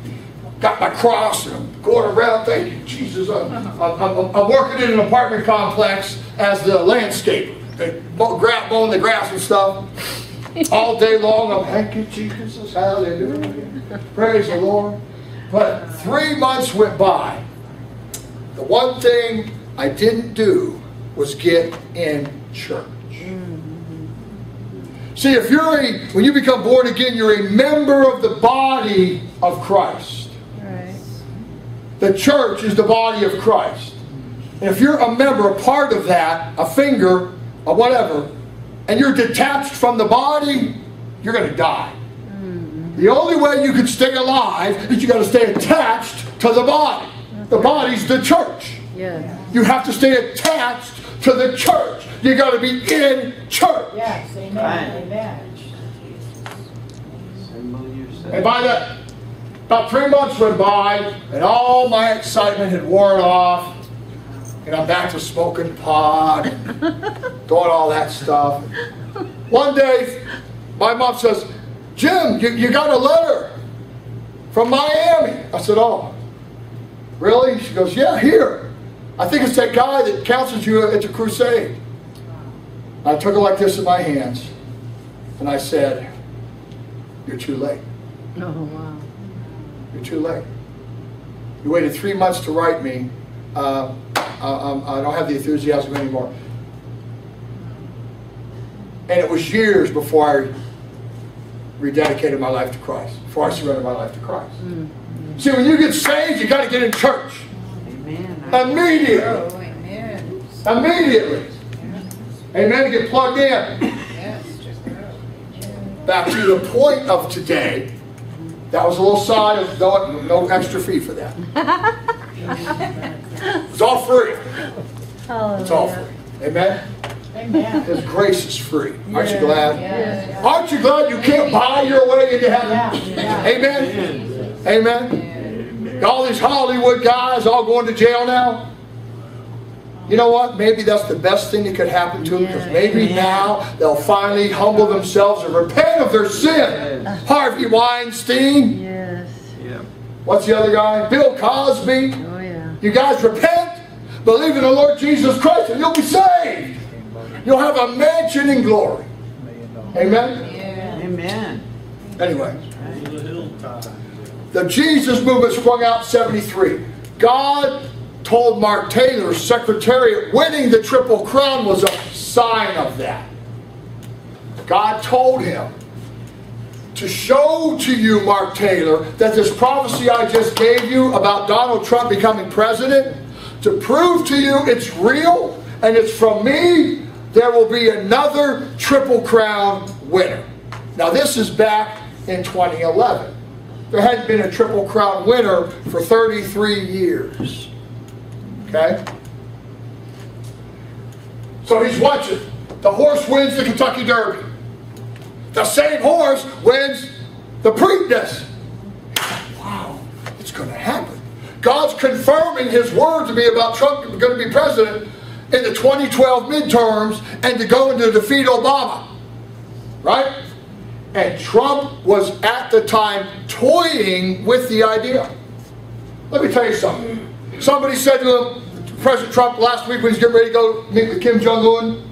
Got my cross, and I'm going around. Thank you, Jesus. I'm, I'm, I'm working in an apartment complex as the landscaper. They grab mowing the grass and stuff all day long. I'm, thank you, Jesus. Hallelujah. Praise the Lord. But three months went by. The one thing I didn't do was get in church. See, if you're a, when you become born again, you're a member of the body of Christ. The church is the body of Christ. And if you're a member, a part of that, a finger, a whatever, and you're detached from the body, you're going to die. Mm-hmm. The only way you can stay alive is you got to stay attached to the body. That's the right. Body's the church. Yes. You have to stay attached to the church. You got to be in church. Yes, amen. Right. Amen. And by that, about three months went by, and all my excitement had worn off, and I'm back to smoking pot, and doing all that stuff. One day, my mom says, Jim, you, you got a letter from Miami. I said, oh, really? She goes, yeah, here. I think it's that guy that counsels you at the crusade. I took it like this in my hands, and I said, you're too late. Oh, wow. You're too late. You waited three months to write me. Uh, I, I don't have the enthusiasm anymore. And it was years before I rededicated my life to Christ, before I surrendered my life to Christ. Mm-hmm. See, when you get saved, you got to get in church. Amen. Immediately. Oh, amen. Immediately. Yeah. Amen. Get plugged in. Yes. Back to the point of today. That was a little side of no, no extra fee for that. It's all free. Hallelujah. It's all free. Amen? Amen. His grace is free. Aren't you glad? Yeah, yeah. Aren't you glad you can't buy your way into heaven? Yeah, yeah. Amen? Yeah. Amen? Yeah. All these Hollywood guys all going to jail now? You know what? Maybe that's the best thing that could happen to them, because maybe now they'll finally humble themselves and repent of their sin. Yes. Harvey Weinstein. Yes. Yeah. What's the other guy? Bill Cosby. Oh, yeah. You guys repent, believe in the Lord Jesus Christ, and you'll be saved. You'll have a mansion in glory. Amen? Yeah. Amen. Anyway. The Jesus movement sprung out in seventy-three. God told Mark Taylor, Secretariat, winning the Triple Crown was a sign of that. God told him to show to you, Mark Taylor, that this prophecy I just gave you about Donald Trump becoming president, to prove to you it's real and it's from me, there will be another Triple Crown winner. Now this is back in twenty eleven. There hadn't been a Triple Crown winner for thirty-three years. Okay? So he's watching. The horse wins the Kentucky Derby. The same horse wins the Preakness. Wow, it's going to happen. God's confirming his word to me about Trump going to be president in the twenty twelve midterms and to go and to defeat Obama. Right? And Trump was at the time toying with the idea. Let me tell you something. Somebody said to him, President Trump last week when he's getting ready to go meet with Kim Jong-un.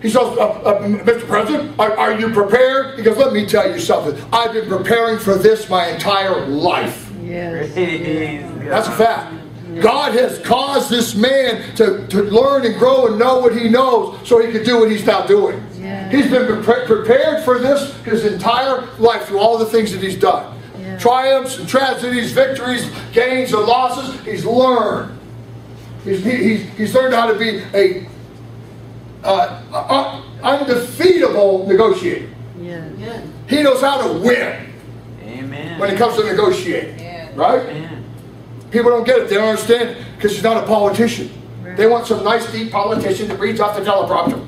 He says, uh, uh, Mister President, are, are you prepared? He goes, let me tell you something. I've been preparing for this my entire life. Yes. That's a fact. God has caused this man to, to learn and grow and know what he knows so he can do what he's now doing. Yes. He's been pre prepared for this his entire life through all the things that he's done. Yes. Triumphs and tragedies, victories, gains and losses. He's learned. He's, he, he's, he's learned how to be a uh, undefeatable negotiator. Yes. Yes. He knows how to win. Amen. When it comes to negotiating. Yes. Right? Amen. People don't get it. They don't understand because he's not a politician. Right. They want some nice, deep politician that reads off the teleprompter.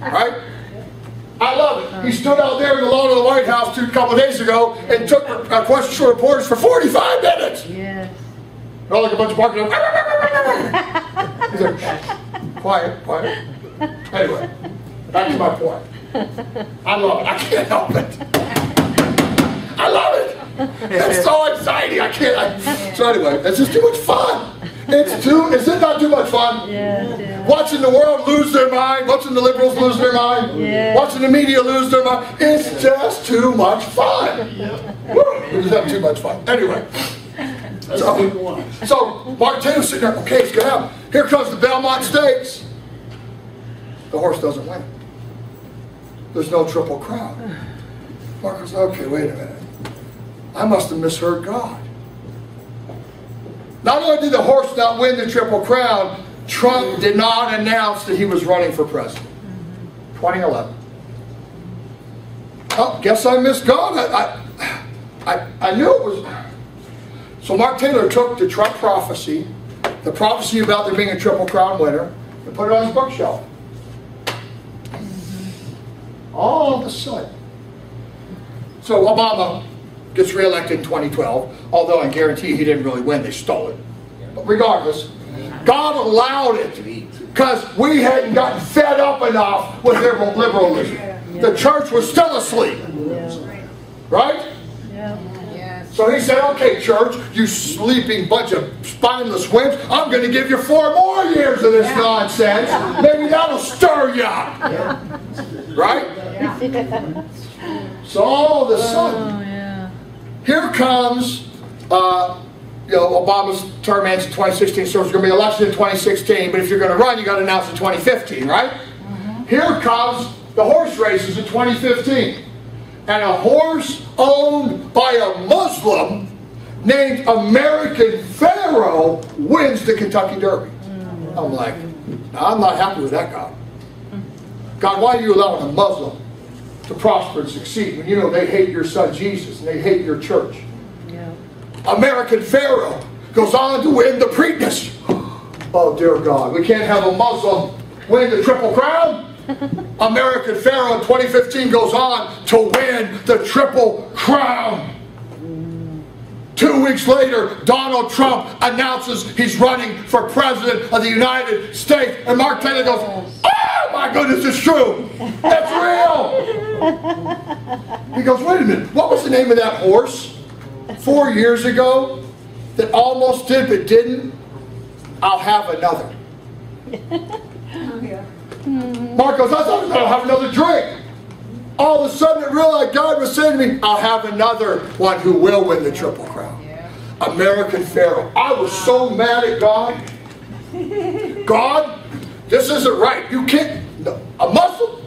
Right? I love it. He stood out there in the lawn of the White House a couple of days ago and took questions from reporters for forty-five minutes. Yes. Not like a bunch of barking. He's like, quiet, quiet. Anyway, back to my point. I love it. I can't help it. I love it. That's so exciting. I can't. I, so anyway, it's just too much fun. It's too. Is it not too much fun? Yes, yes. Watching the world lose their mind. Watching the liberals lose their mind. Yes. Watching the media lose their mind. It's just too much fun. It's not too much fun. Anyway. So, so Mark Taylor's sitting there. Okay, it's going to happen. Here comes the Belmont Stakes. The horse doesn't win. There's no triple crown. Mark goes, okay, wait a minute. I must have misheard God. Not only did the horse not win the Triple Crown, Trump did not announce that he was running for president. twenty eleven. Oh, guess I missed God. I, I, I, I knew it was. So Mark Taylor took the Trump prophecy, the prophecy about there being a Triple Crown winner, and put it on his bookshelf. All of a sudden. So Obama gets reelected in twenty twelve, although I guarantee he didn't really win. They stole it. But regardless, God allowed it because we hadn't gotten fed up enough with liberalism. The church was still asleep. Right? So he said, okay, church, you sleeping bunch of spineless wimps, I'm going to give you four more years of this nonsense. Maybe that'll stir you up. Right? So all of a sudden, here comes, uh, you know, Obama's term ends in twenty sixteen, so it's going to be elected in twenty sixteen, but if you're going to run, you've got to announce in twenty fifteen, right? Mm-hmm. Here comes the horse races in twenty fifteen. And a horse owned by a Muslim named American Pharoah wins the Kentucky Derby. Mm-hmm. I'm like, I'm not happy with that, God. God, why are you allowing a Muslim to prosper and succeed when you know they hate your son Jesus and they hate your church? Yeah. American Pharoah goes on to win the Preakness. Oh dear God, we can't have a Muslim win the Triple Crown? American Pharoah in twenty fifteen goes on to win the Triple Crown. Two weeks later, Donald Trump announces he's running for president of the United States. And Mark Taylor goes, oh my goodness, it's true. That's real. He goes, wait a minute. What was the name of that horse four years ago that almost did but didn't? I'll have another. Mark goes, I thought I'll have another drink. All of a sudden it realized God was saying to me, I'll have another one who will win the Triple Crown. Yeah. American Pharoah. I was so mad at God. God, this isn't right. You can't, no, a Muslim?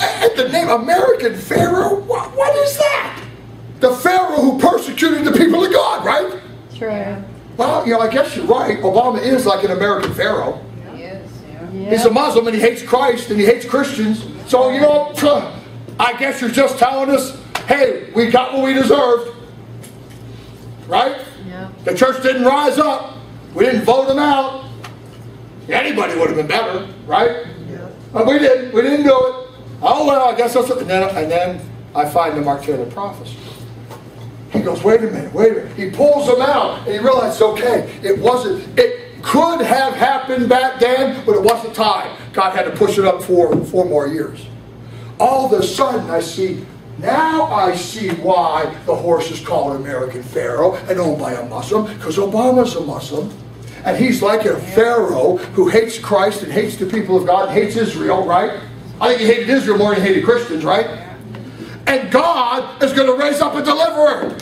And the name American Pharoah, what, what is that? The Pharaoh who persecuted the people of God, right? True. Well, you know, I guess you're right. Obama is like an American Pharaoh. Yeah. He is, yeah. He's a Muslim and he hates Christ and he hates Christians. So, you know, I guess you're just telling us, hey, we got what we deserved. Right? Yeah. The church didn't rise up. We didn't vote them out. Anybody would have been better, right? Yeah. But we didn't. We didn't do it. Oh, well, I guess that's what. And then, and then I find the Mark Taylor prophecy. He goes, wait a minute, wait a minute. He pulls them out, and he realizes, okay, it wasn't. It could have happened back then, but it wasn't time. God had to push it up for four more years. All of a sudden, I see, now I see why the horse is called American Pharoah and owned by a Muslim, because Obama's a Muslim. And he's like a Pharaoh who hates Christ and hates the people of God, hates Israel, right? I think he hated Israel more than he hated Christians, right? And God is going to raise up a deliverer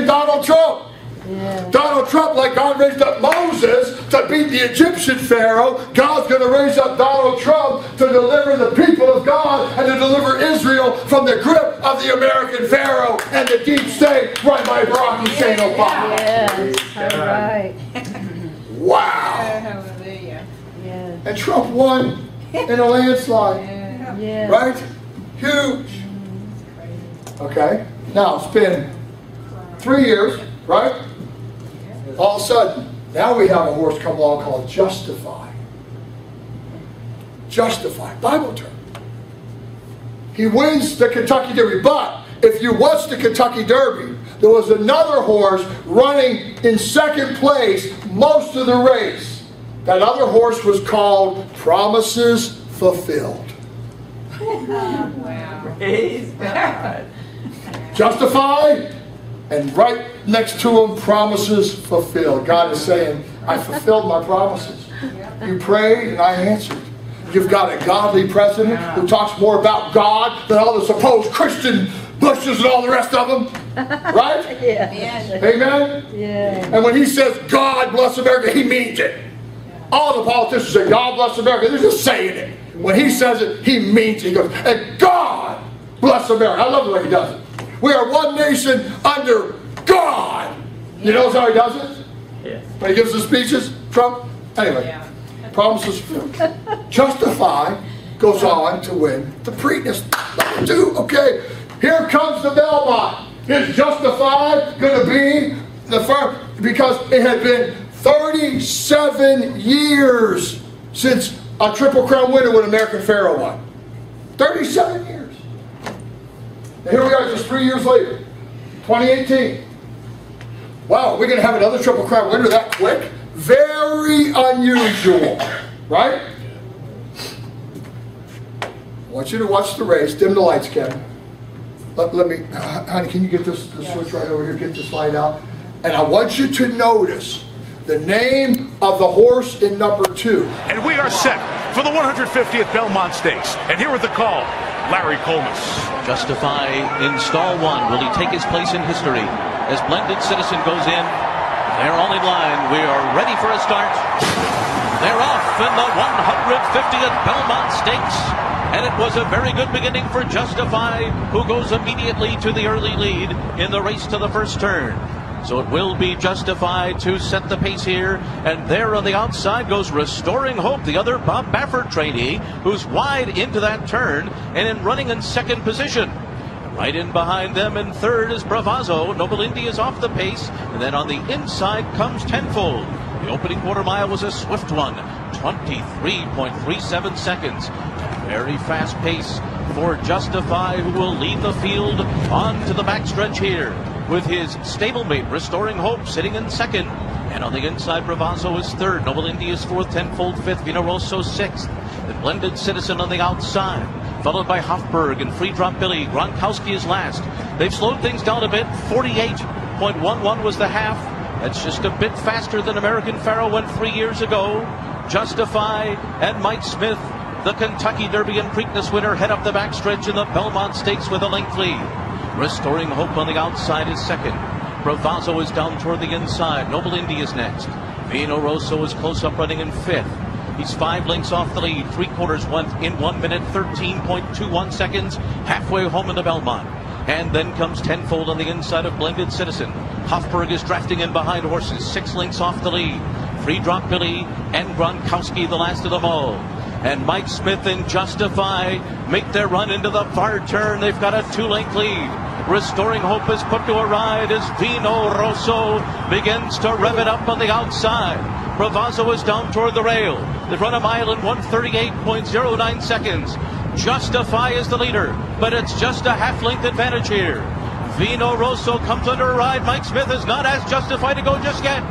in Donald Trump. Yeah. Donald Trump, like God raised up Moses to beat the Egyptian Pharaoh, God's going to raise up Donald Trump to deliver the people of God and to deliver Israel from the grip of the American Pharaoh and the deep state run by Barack Hussein Obama. Yes, all right. Wow. Hallelujah. Yes. And Trump won in a landslide. Yeah. Yeah. Right? Huge. Okay. Now, it's been three years, right? All of a sudden, now we have a horse come along called Justify. Justify, Bible term. He wins the Kentucky Derby, but if you watch the Kentucky Derby, there was another horse running in second place most of the race. That other horse was called Promises Fulfilled. Wow. Praise God. Justify. And right next to him, Promises Fulfilled. God is saying, I fulfilled my promises. You prayed and I answered. You've got a godly president who talks more about God than all the supposed Christian Bushes and all the rest of them. Right? Yeah. Amen? Yeah. And when he says, God bless America, he means it. All the politicians say, God bless America. They're just saying it. When he says it, he means it. He goes, and God bless America. I love the way he does it. We are one nation under God. You know how he does it? Yeah. When he gives the speeches, Trump. Anyway, yeah. Promises Justify goes on to win the Preakness. Number two, okay. Here comes the Belmont. Is Justify going to be the first? Because it had been thirty-seven years since a Triple Crown winner when American Pharoah won. thirty-seven years. Here we are just three years later, twenty eighteen. Wow, we're going to have another Triple Crown winner that quick? Very unusual, right? I want you to watch the race. Dim the lights, Kevin. Let, let me, honey, can you get this, this yes. switch right over here, get this light out? And I want you to notice the name of the horse in number two. And we are set for the one hundred fiftieth Belmont Stakes. And here with the call, Larry Coleman. Justify in stall one. Will he take his place in history? As Blended Citizen goes in, they're all in line. We are ready for a start. They're off in the one hundred fiftieth Belmont Stakes. And it was a very good beginning for Justify, who goes immediately to the early lead in the race to the first turn. So it will be Justified to set the pace here. And there on the outside goes Restoring Hope, the other Bob Baffert trainee, who's wide into that turn and in running in second position. Right in behind them in third is Bravazo. Noble Indy is off the pace. And then on the inside comes Tenfold. The opening quarter mile was a swift one, twenty-three point three seven seconds. Very fast pace for Justify, who will lead the field onto the backstretch here, with his stablemate Restoring Hope sitting in second. And on the inside, Bravazo is third. Noble Indy is fourth, Tenfold fifth, Vino Rosso sixth. The Blended Citizen on the outside, followed by Hofberg and Free Drop Billy. Gronkowski is last. They've slowed things down a bit. forty-eight point one one was the half. That's just a bit faster than American Pharoah went three years ago. Justify and Mike Smith, the Kentucky Derby and Preakness winner, head up the backstretch in the Belmont Stakes with a length lead. Restoring Hope on the outside is second. Bravazo is down toward the inside. Noble Indy is next. Vino Rosso is close up, running in fifth. He's five lengths off the lead. Three quarters one in one minute, thirteen point two one seconds. Halfway home into Belmont. And then comes Tenfold on the inside of Blended Citizen. Hofberg is drafting in behind horses, six lengths off the lead. Free Drop Billy and Gronkowski, the last of them all. And Mike Smith and Justify make their run into the far turn. They've got a two-length lead. Restoring Hope is put to a ride as Vino Rosso begins to rev it up on the outside. Bravazo is down toward the rail. They've run a mile in one thirty-eight point oh nine seconds. Justify is the leader, but it's just a half-length advantage here. Vino Rosso comes under a ride. Mike Smith has not asked Justify to go just yet.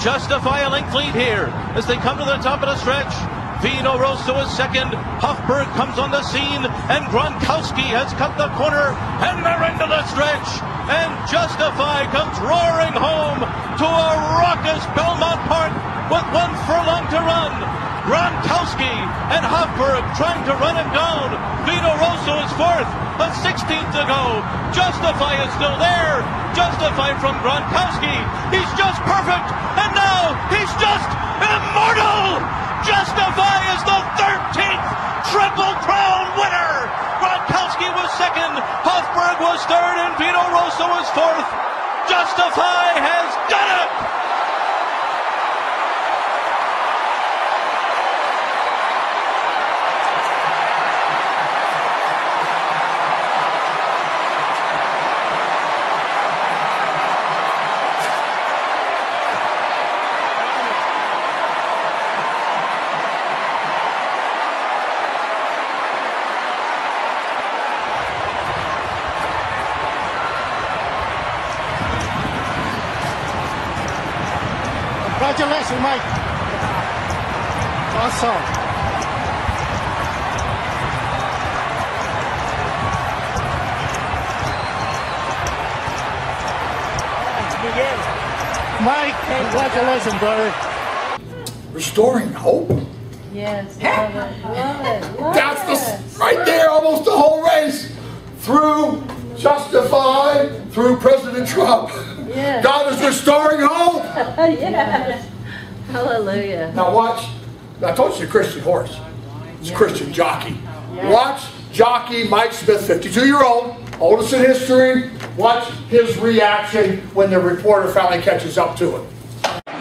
Justify a length lead here as they come to the top of the stretch. Vino Rosso is second. Hoffberg comes on the scene, and Gronkowski has cut the corner, and they're into the stretch. And Justify comes roaring home to a raucous Belmont Park with one furlong to run. Gronkowski and Hoffberg trying to run him down. Vino Rosso is fourth, a sixteenth to go. Justify is still there. Justify from Gronkowski. He's just perfect, and now he's just immortal. Justify is the thirteenth Triple Crown winner. Gronkowski was second, Hoffberg was third, and Vito Rosso was fourth. Justify has done it. Congratulations, Mike. Awesome. Mike, congratulations, brother. Restoring hope. Yes. Love it, love it, love That's the, right there, almost the whole race. Through Justify, through President Trump. Yes. God is restoring hope. Yes. Hallelujah. Now watch. I told you it's a Christian horse. It's a Christian jockey. Yes. Watch jockey Mike Smith, fifty-two-year-old, oldest in history. Watch his reaction when the reporter finally catches up to him.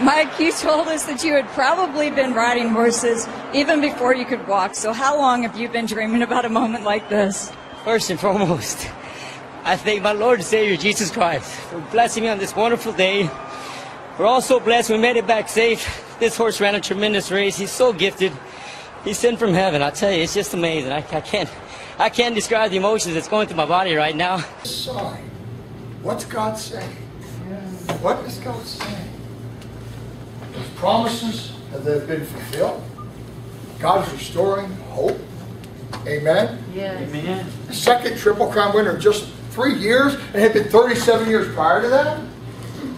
Mike, you told us that you had probably been riding horses even before you could walk. So how long have you been dreaming about a moment like this? First and foremost, I thank my Lord and Savior, Jesus Christ, for blessing me on this wonderful day. We're all so blessed. We made it back safe. This horse ran a tremendous race. He's so gifted. He's sent from heaven. I tell you, it's just amazing. I, I, can't, I can't describe the emotions that's going through my body right now. Sorry. What's God saying? What is God saying? His promises have been fulfilled. God is restoring hope. Amen? Yes. Amen. The second Triple Crown winner just three years, and had been thirty-seven years prior to that.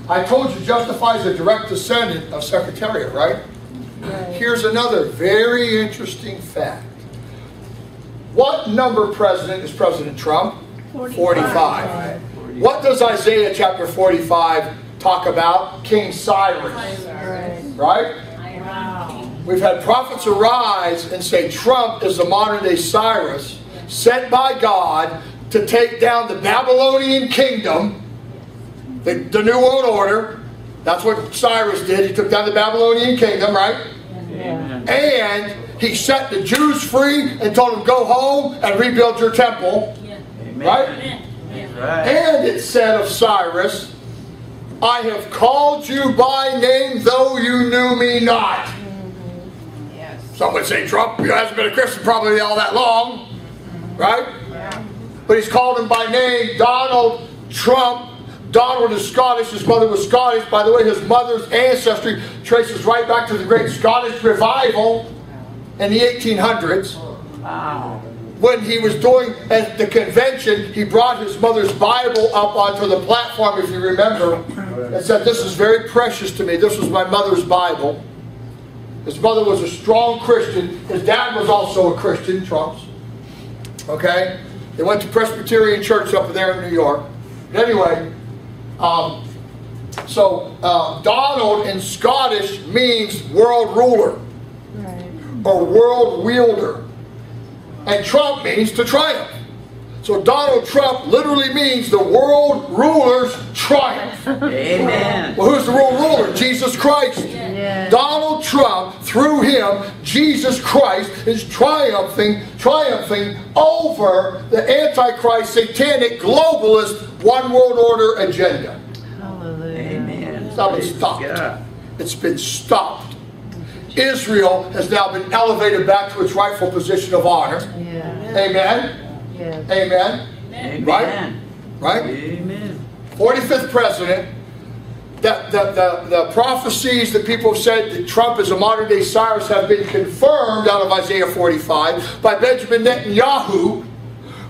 I told you Justify is a direct descendant of Secretariat, right? Yes. Here's another very interesting fact. What number president is President Trump? forty-five. forty-five. forty-five. What does Isaiah chapter forty-five talk about? King Cyrus. Cyrus. Right? Wow. We've had prophets arise and say Trump is the modern day Cyrus, sent by God to take down the Babylonian kingdom, the, the New World Order. That's what Cyrus did. He took down the Babylonian kingdom, right? Amen. And he set the Jews free and told them, go home and rebuild your temple. Yeah. Right? Amen. And it said of Cyrus, I have called you by name, though you knew me not. Mm-hmm. Yes. Some would say Trump hasn't been a Christian probably all that long. Mm-hmm. Right? But he's called him by name, Donald Trump. Donald is Scottish. His mother was Scottish. By the way, his mother's ancestry traces right back to the great Scottish revival in the eighteen hundreds. Wow. When he was doing at the convention, he brought his mother's Bible up onto the platform, if you remember, and said, this is very precious to me. This was my mother's Bible. His mother was a strong Christian. His dad was also a Christian, Trump's. Okay? They went to Presbyterian Church up there in New York. But anyway, um, so uh, Donald in Scottish means world ruler, right, or world wielder. And Trump means to triumph. So Donald Trump literally means the world ruler's triumph. Amen. Well, who's the world ruler? Jesus Christ. Yeah. Donald Trump, through him, Jesus Christ is triumphing, triumphing over the Antichrist, satanic, globalist, one world order agenda. Hallelujah. Amen. It's not been stopped. God. It's been stopped. Israel has now been elevated back to its rightful position of honor. Yeah. Amen. Yes. Amen. Amen. Right? Right? Amen. forty-fifth president, The, the, the, the prophecies that people have said that Trump is a modern-day Cyrus have been confirmed out of Isaiah forty-five by Benjamin Netanyahu,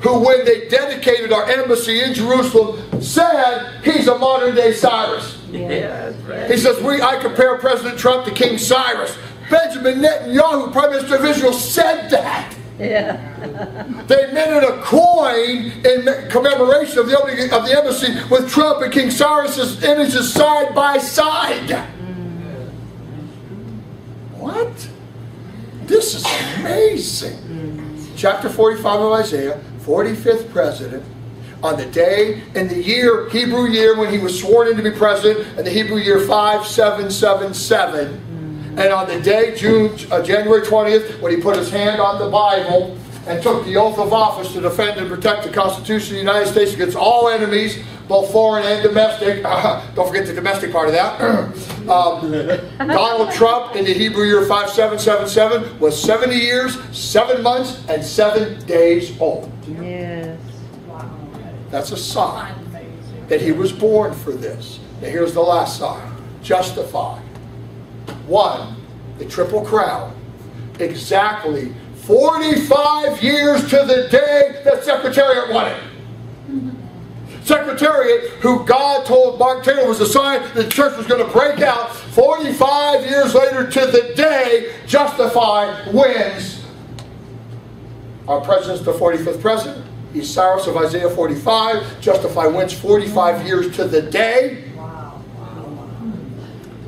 who, when they dedicated our embassy in Jerusalem, said he's a modern-day Cyrus. Yeah, that's right. He says, we, I compare President Trump to King Cyrus. Benjamin Netanyahu, Prime Minister of Israel, said that. Yeah. They minted a coin in commemoration of the opening of the embassy with Trump and King Cyrus's images side by side. Mm-hmm. What? This is amazing. Mm-hmm. Chapter forty-five of Isaiah, forty-fifth president, on the day and the year, Hebrew year, when he was sworn in to be president, and the Hebrew year five seven seven seven. And on the day, June, uh, January twentieth, when he put his hand on the Bible and took the oath of office to defend and protect the Constitution of the United States against all enemies, both foreign and domestic. Uh, don't forget the domestic part of that. um, Donald Trump, in the Hebrew year five seven seven seven, was seventy years, seven months, and seven days old. Yes. Wow. That's a sign that he was born for this. Now here's the last sign. Justify. Won the Triple Crown exactly forty-five years to the day that Secretariat won it. Secretariat, who God told Mark Taylor was a sign that the church was going to break out, forty-five years later to the day, Justify wins. Our president's the forty-fifth president. He's Cyrus of Isaiah forty-five. Justify wins forty-five years to the day.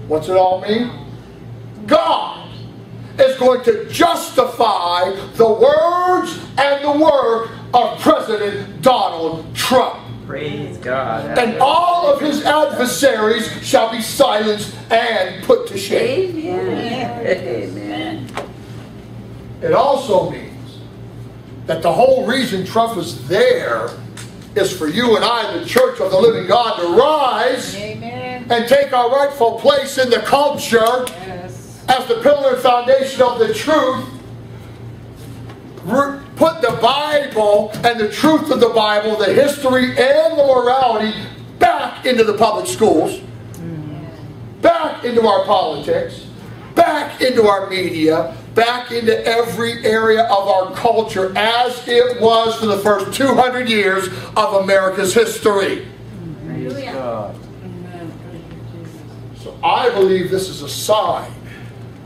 What's it all mean? God is going to justify the words and the work of President Donald Trump. Praise God. And all of his adversaries shall be silenced and put to shame. Amen. Amen. It also means that the whole reason Trump is there is for you and I, the Church of the Living God, to rise. Amen. And take our rightful place in the culture. Yes. As the pillar and foundation of the truth, put the Bible and the truth of the Bible, the history and the morality, back into the public schools, back into our politics, back into our media, back into every area of our culture, as it was for the first two hundred years of America's history. Praise God. So I believe this is a sign.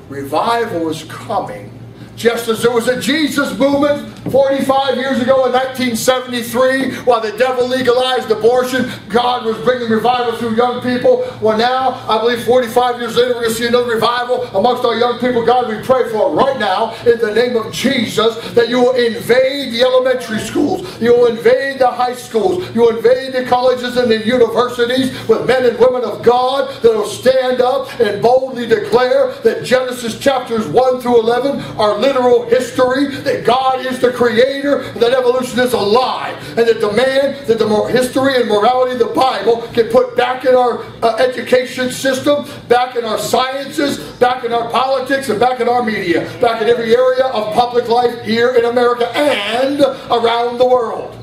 Revival is coming. Just as there was a Jesus movement forty-five years ago in nineteen seventy-three, while the devil legalized abortion, God was bringing revival through young people. Well, now, I believe forty-five years later, we're going to see another revival amongst our young people. God, we pray for right now, in the name of Jesus, that you will invade the elementary schools, you will invade the high schools, you will invade the colleges and the universities with men and women of God that will stand up and boldly declare that Genesis chapters one through eleven are literal history, that God is the creator, and that evolution is a lie, and that the man, that the history and morality of the Bible get put back in our uh, education system, back in our sciences, back in our politics, and back in our media, back in every area of public life here in America and around the world.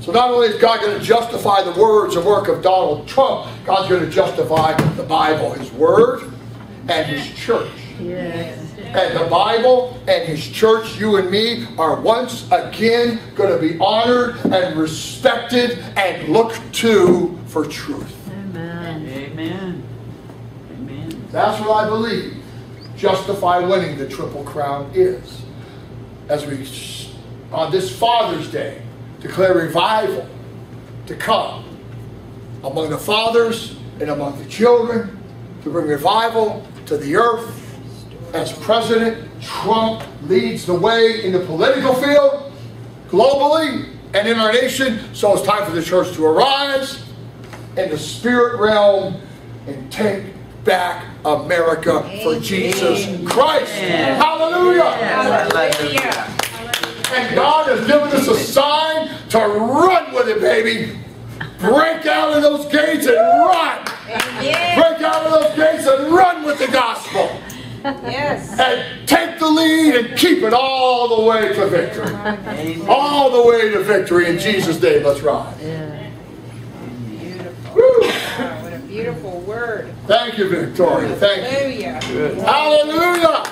So not only is God going to justify the words and work of Donald Trump, God's going to justify the Bible, his word, and his church. Yes. And the Bible and his church, you and me, are once again going to be honored and respected and looked to for truth. Amen. Amen. Amen. That's what I believe Justify winning the Triple Crown is. As we, on this Father's Day, declare revival to come among the fathers and among the children, to bring revival to the earth, as President Trump leads the way in the political field, globally, and in our nation. So it's time for the church to arise in the spirit realm and take back America. Amen. For Jesus Christ. Amen. Hallelujah. Hallelujah. And God has given us a sign to run with it, baby. Break out of those gates and run. Amen. Break out of those gates and run with the gospel. Yes. And take the lead and keep it all the way to victory. Amen. All the way to victory. In Jesus' name, let's rise. Yeah. Thank you, Victoria. Thank you. Hallelujah.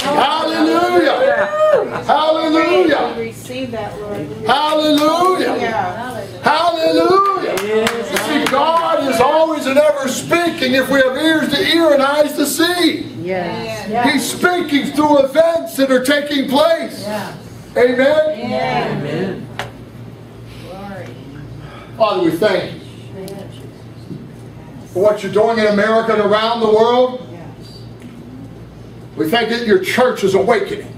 Hallelujah. Hallelujah. Hallelujah. Hallelujah. Hallelujah. Receive that, Lord. Hallelujah. Hallelujah. Hallelujah. Hallelujah. See, God is always and ever speaking if we have ears to hear and eyes to see. Yes. Yes. He's speaking through events that are taking place. Yeah. Amen? Yeah. Amen. Glory. Father, we thank you for what you're doing in America and around the world. Yes. We thank that your church is awakening.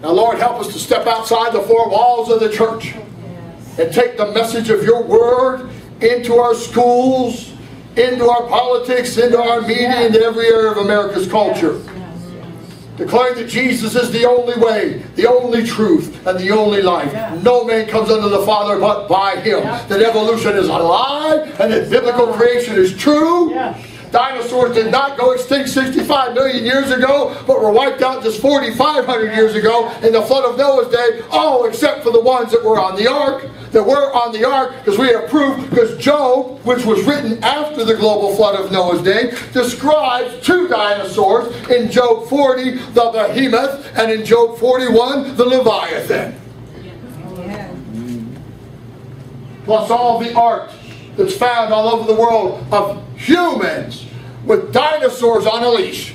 Now, Lord, help us to step outside the four walls of the church, yes, and take the message of your word into our schools, into our politics, into our media, yes, into every area of America's culture. Yes. Yes. Yes. Declaring that Jesus is the only way, the only truth, and the only life. Yes. No man comes unto the Father but by him. Yes. That evolution is alive, and that biblical creation is true. Yes. Dinosaurs did not go extinct sixty-five million years ago, but were wiped out just forty-five hundred years ago in the flood of Noah's day, all except for the ones that were on the ark, that were on the ark, because we have proof, because Job, which was written after the global flood of Noah's day, describes two dinosaurs in Job forty, the behemoth, and in Job forty-one, the Leviathan. Plus all the art that's found all over the world of humans with dinosaurs on a leash.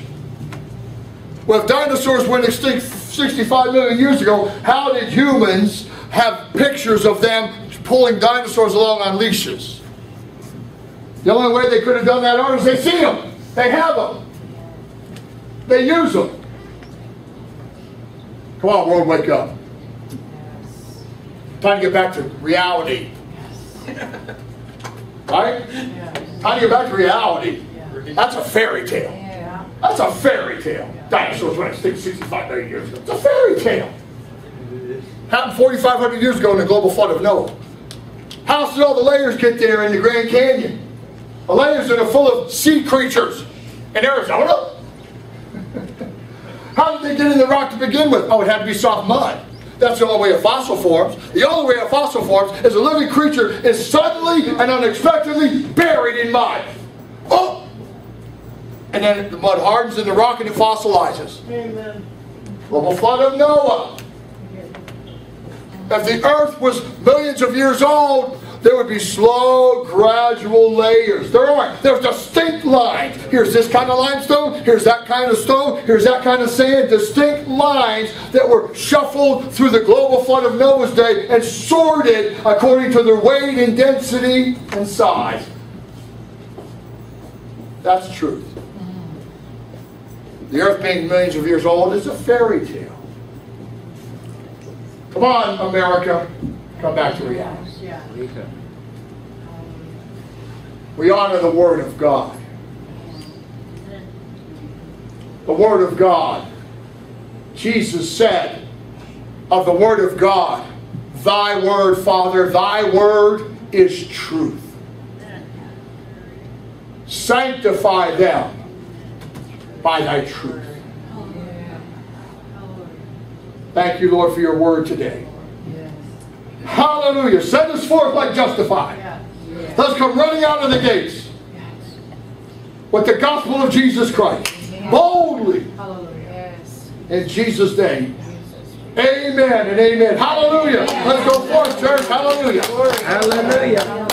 Well, if dinosaurs went extinct sixty-five million years ago, how did humans have pictures of them pulling dinosaurs along on leashes? The only way they could have done that art is they see them. They have them. They use them. Come on, world, wake up. Time to get back to reality. Right? How do you get back to reality? That's a fairy tale. That's a fairy tale. Dinosaurs went extinct sixty-five million years ago. It's a fairy tale. Happened forty-five hundred years ago in the global flood of Noah. How did all the layers get there in the Grand Canyon? The layers that are full of sea creatures in Arizona? How did they get in the rock to begin with? Oh, it had to be soft mud. That's the only way of fossil forms. The only way of fossil forms is a living creature is suddenly and unexpectedly buried in mud. Oh! And then the mud hardens in the rock and it fossilizes. Amen. Global flood of Noah. If the earth was millions of years old, there would be slow, gradual layers. There aren't. There's distinct lines. Here's this kind of limestone. Here's that kind of stone. Here's that kind of sand. Distinct lines that were shuffled through the global flood of Noah's day and sorted according to their weight and density and size. That's truth. The earth being millions of years old is a fairy tale. Come on, America. Come back to reality. We honor the Word of God. The Word of God. Jesus said of the Word of God, "Thy Word, Father, Thy Word is truth. Sanctify them by Thy truth." Thank you, Lord, for your Word today. Hallelujah. Send us forth like Justify. Yeah. Yeah. Let's come running out of the gates with the gospel of Jesus Christ. Yeah. Boldly. Hallelujah. In Jesus' name. Amen and amen. Hallelujah. Yeah. Let's go forth, church. Hallelujah. Hallelujah.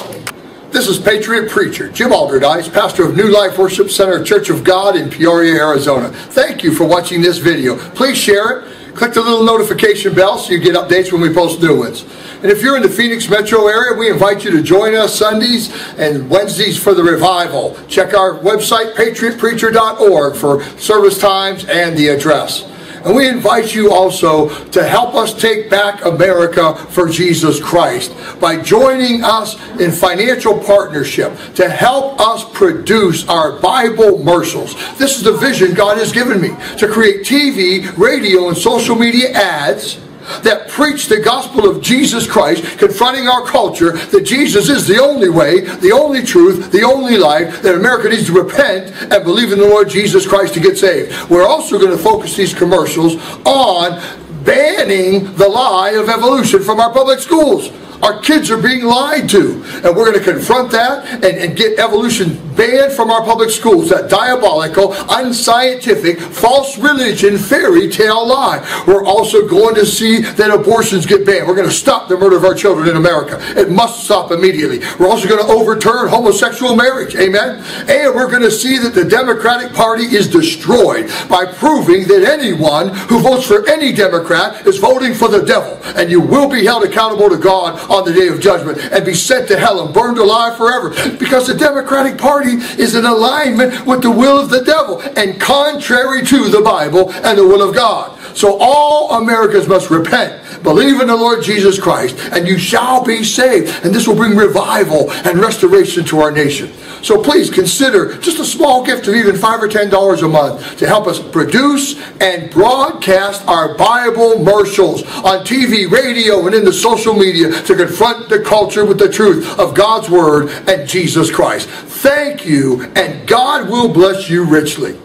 This is Patriot Preacher Jim Alderdice, pastor of New Life Worship Center Church of God in Peoria, Arizona. Thank you for watching this video. Please share it. Click the little notification bell so you get updates when we post new ones. And if you're in the Phoenix metro area, we invite you to join us Sundays and Wednesdays for the revival. Check our website, patriot preacher dot org, for service times and the address. And we invite you also to help us take back America for Jesus Christ by joining us in financial partnership to help us produce our Bible Mercils. This is the vision God has given me, to create T V, radio, and social media ads that preach the gospel of Jesus Christ, confronting our culture that Jesus is the only way, the only truth, the only life, that America needs to repent and believe in the Lord Jesus Christ to get saved. We're also going to focus these commercials on banning the lie of evolution from our public schools. Our kids are being lied to, and we're going to confront that and, and get evolution banned from our public schools, that diabolical, unscientific, false religion, fairy tale lie. We're also going to see that abortions get banned. We're going to stop the murder of our children in America. It must stop immediately. We're also going to overturn homosexual marriage. Amen? And we're going to see that the Democratic Party is destroyed by proving that anyone who votes for any Democrat is voting for the devil, and you will be held accountable to God on the day of judgment and be sent to hell and burned alive forever, because the Democratic Party is in alignment with the will of the devil and contrary to the Bible and the will of God. So all Americans must repent, believe in the Lord Jesus Christ, and you shall be saved. And this will bring revival and restoration to our nation. So please consider just a small gift of even five or ten dollars a month to help us produce and broadcast our Bible commercials on T V, radio, and in the social media to confront the culture with the truth of God's Word and Jesus Christ. Thank you, and God will bless you richly.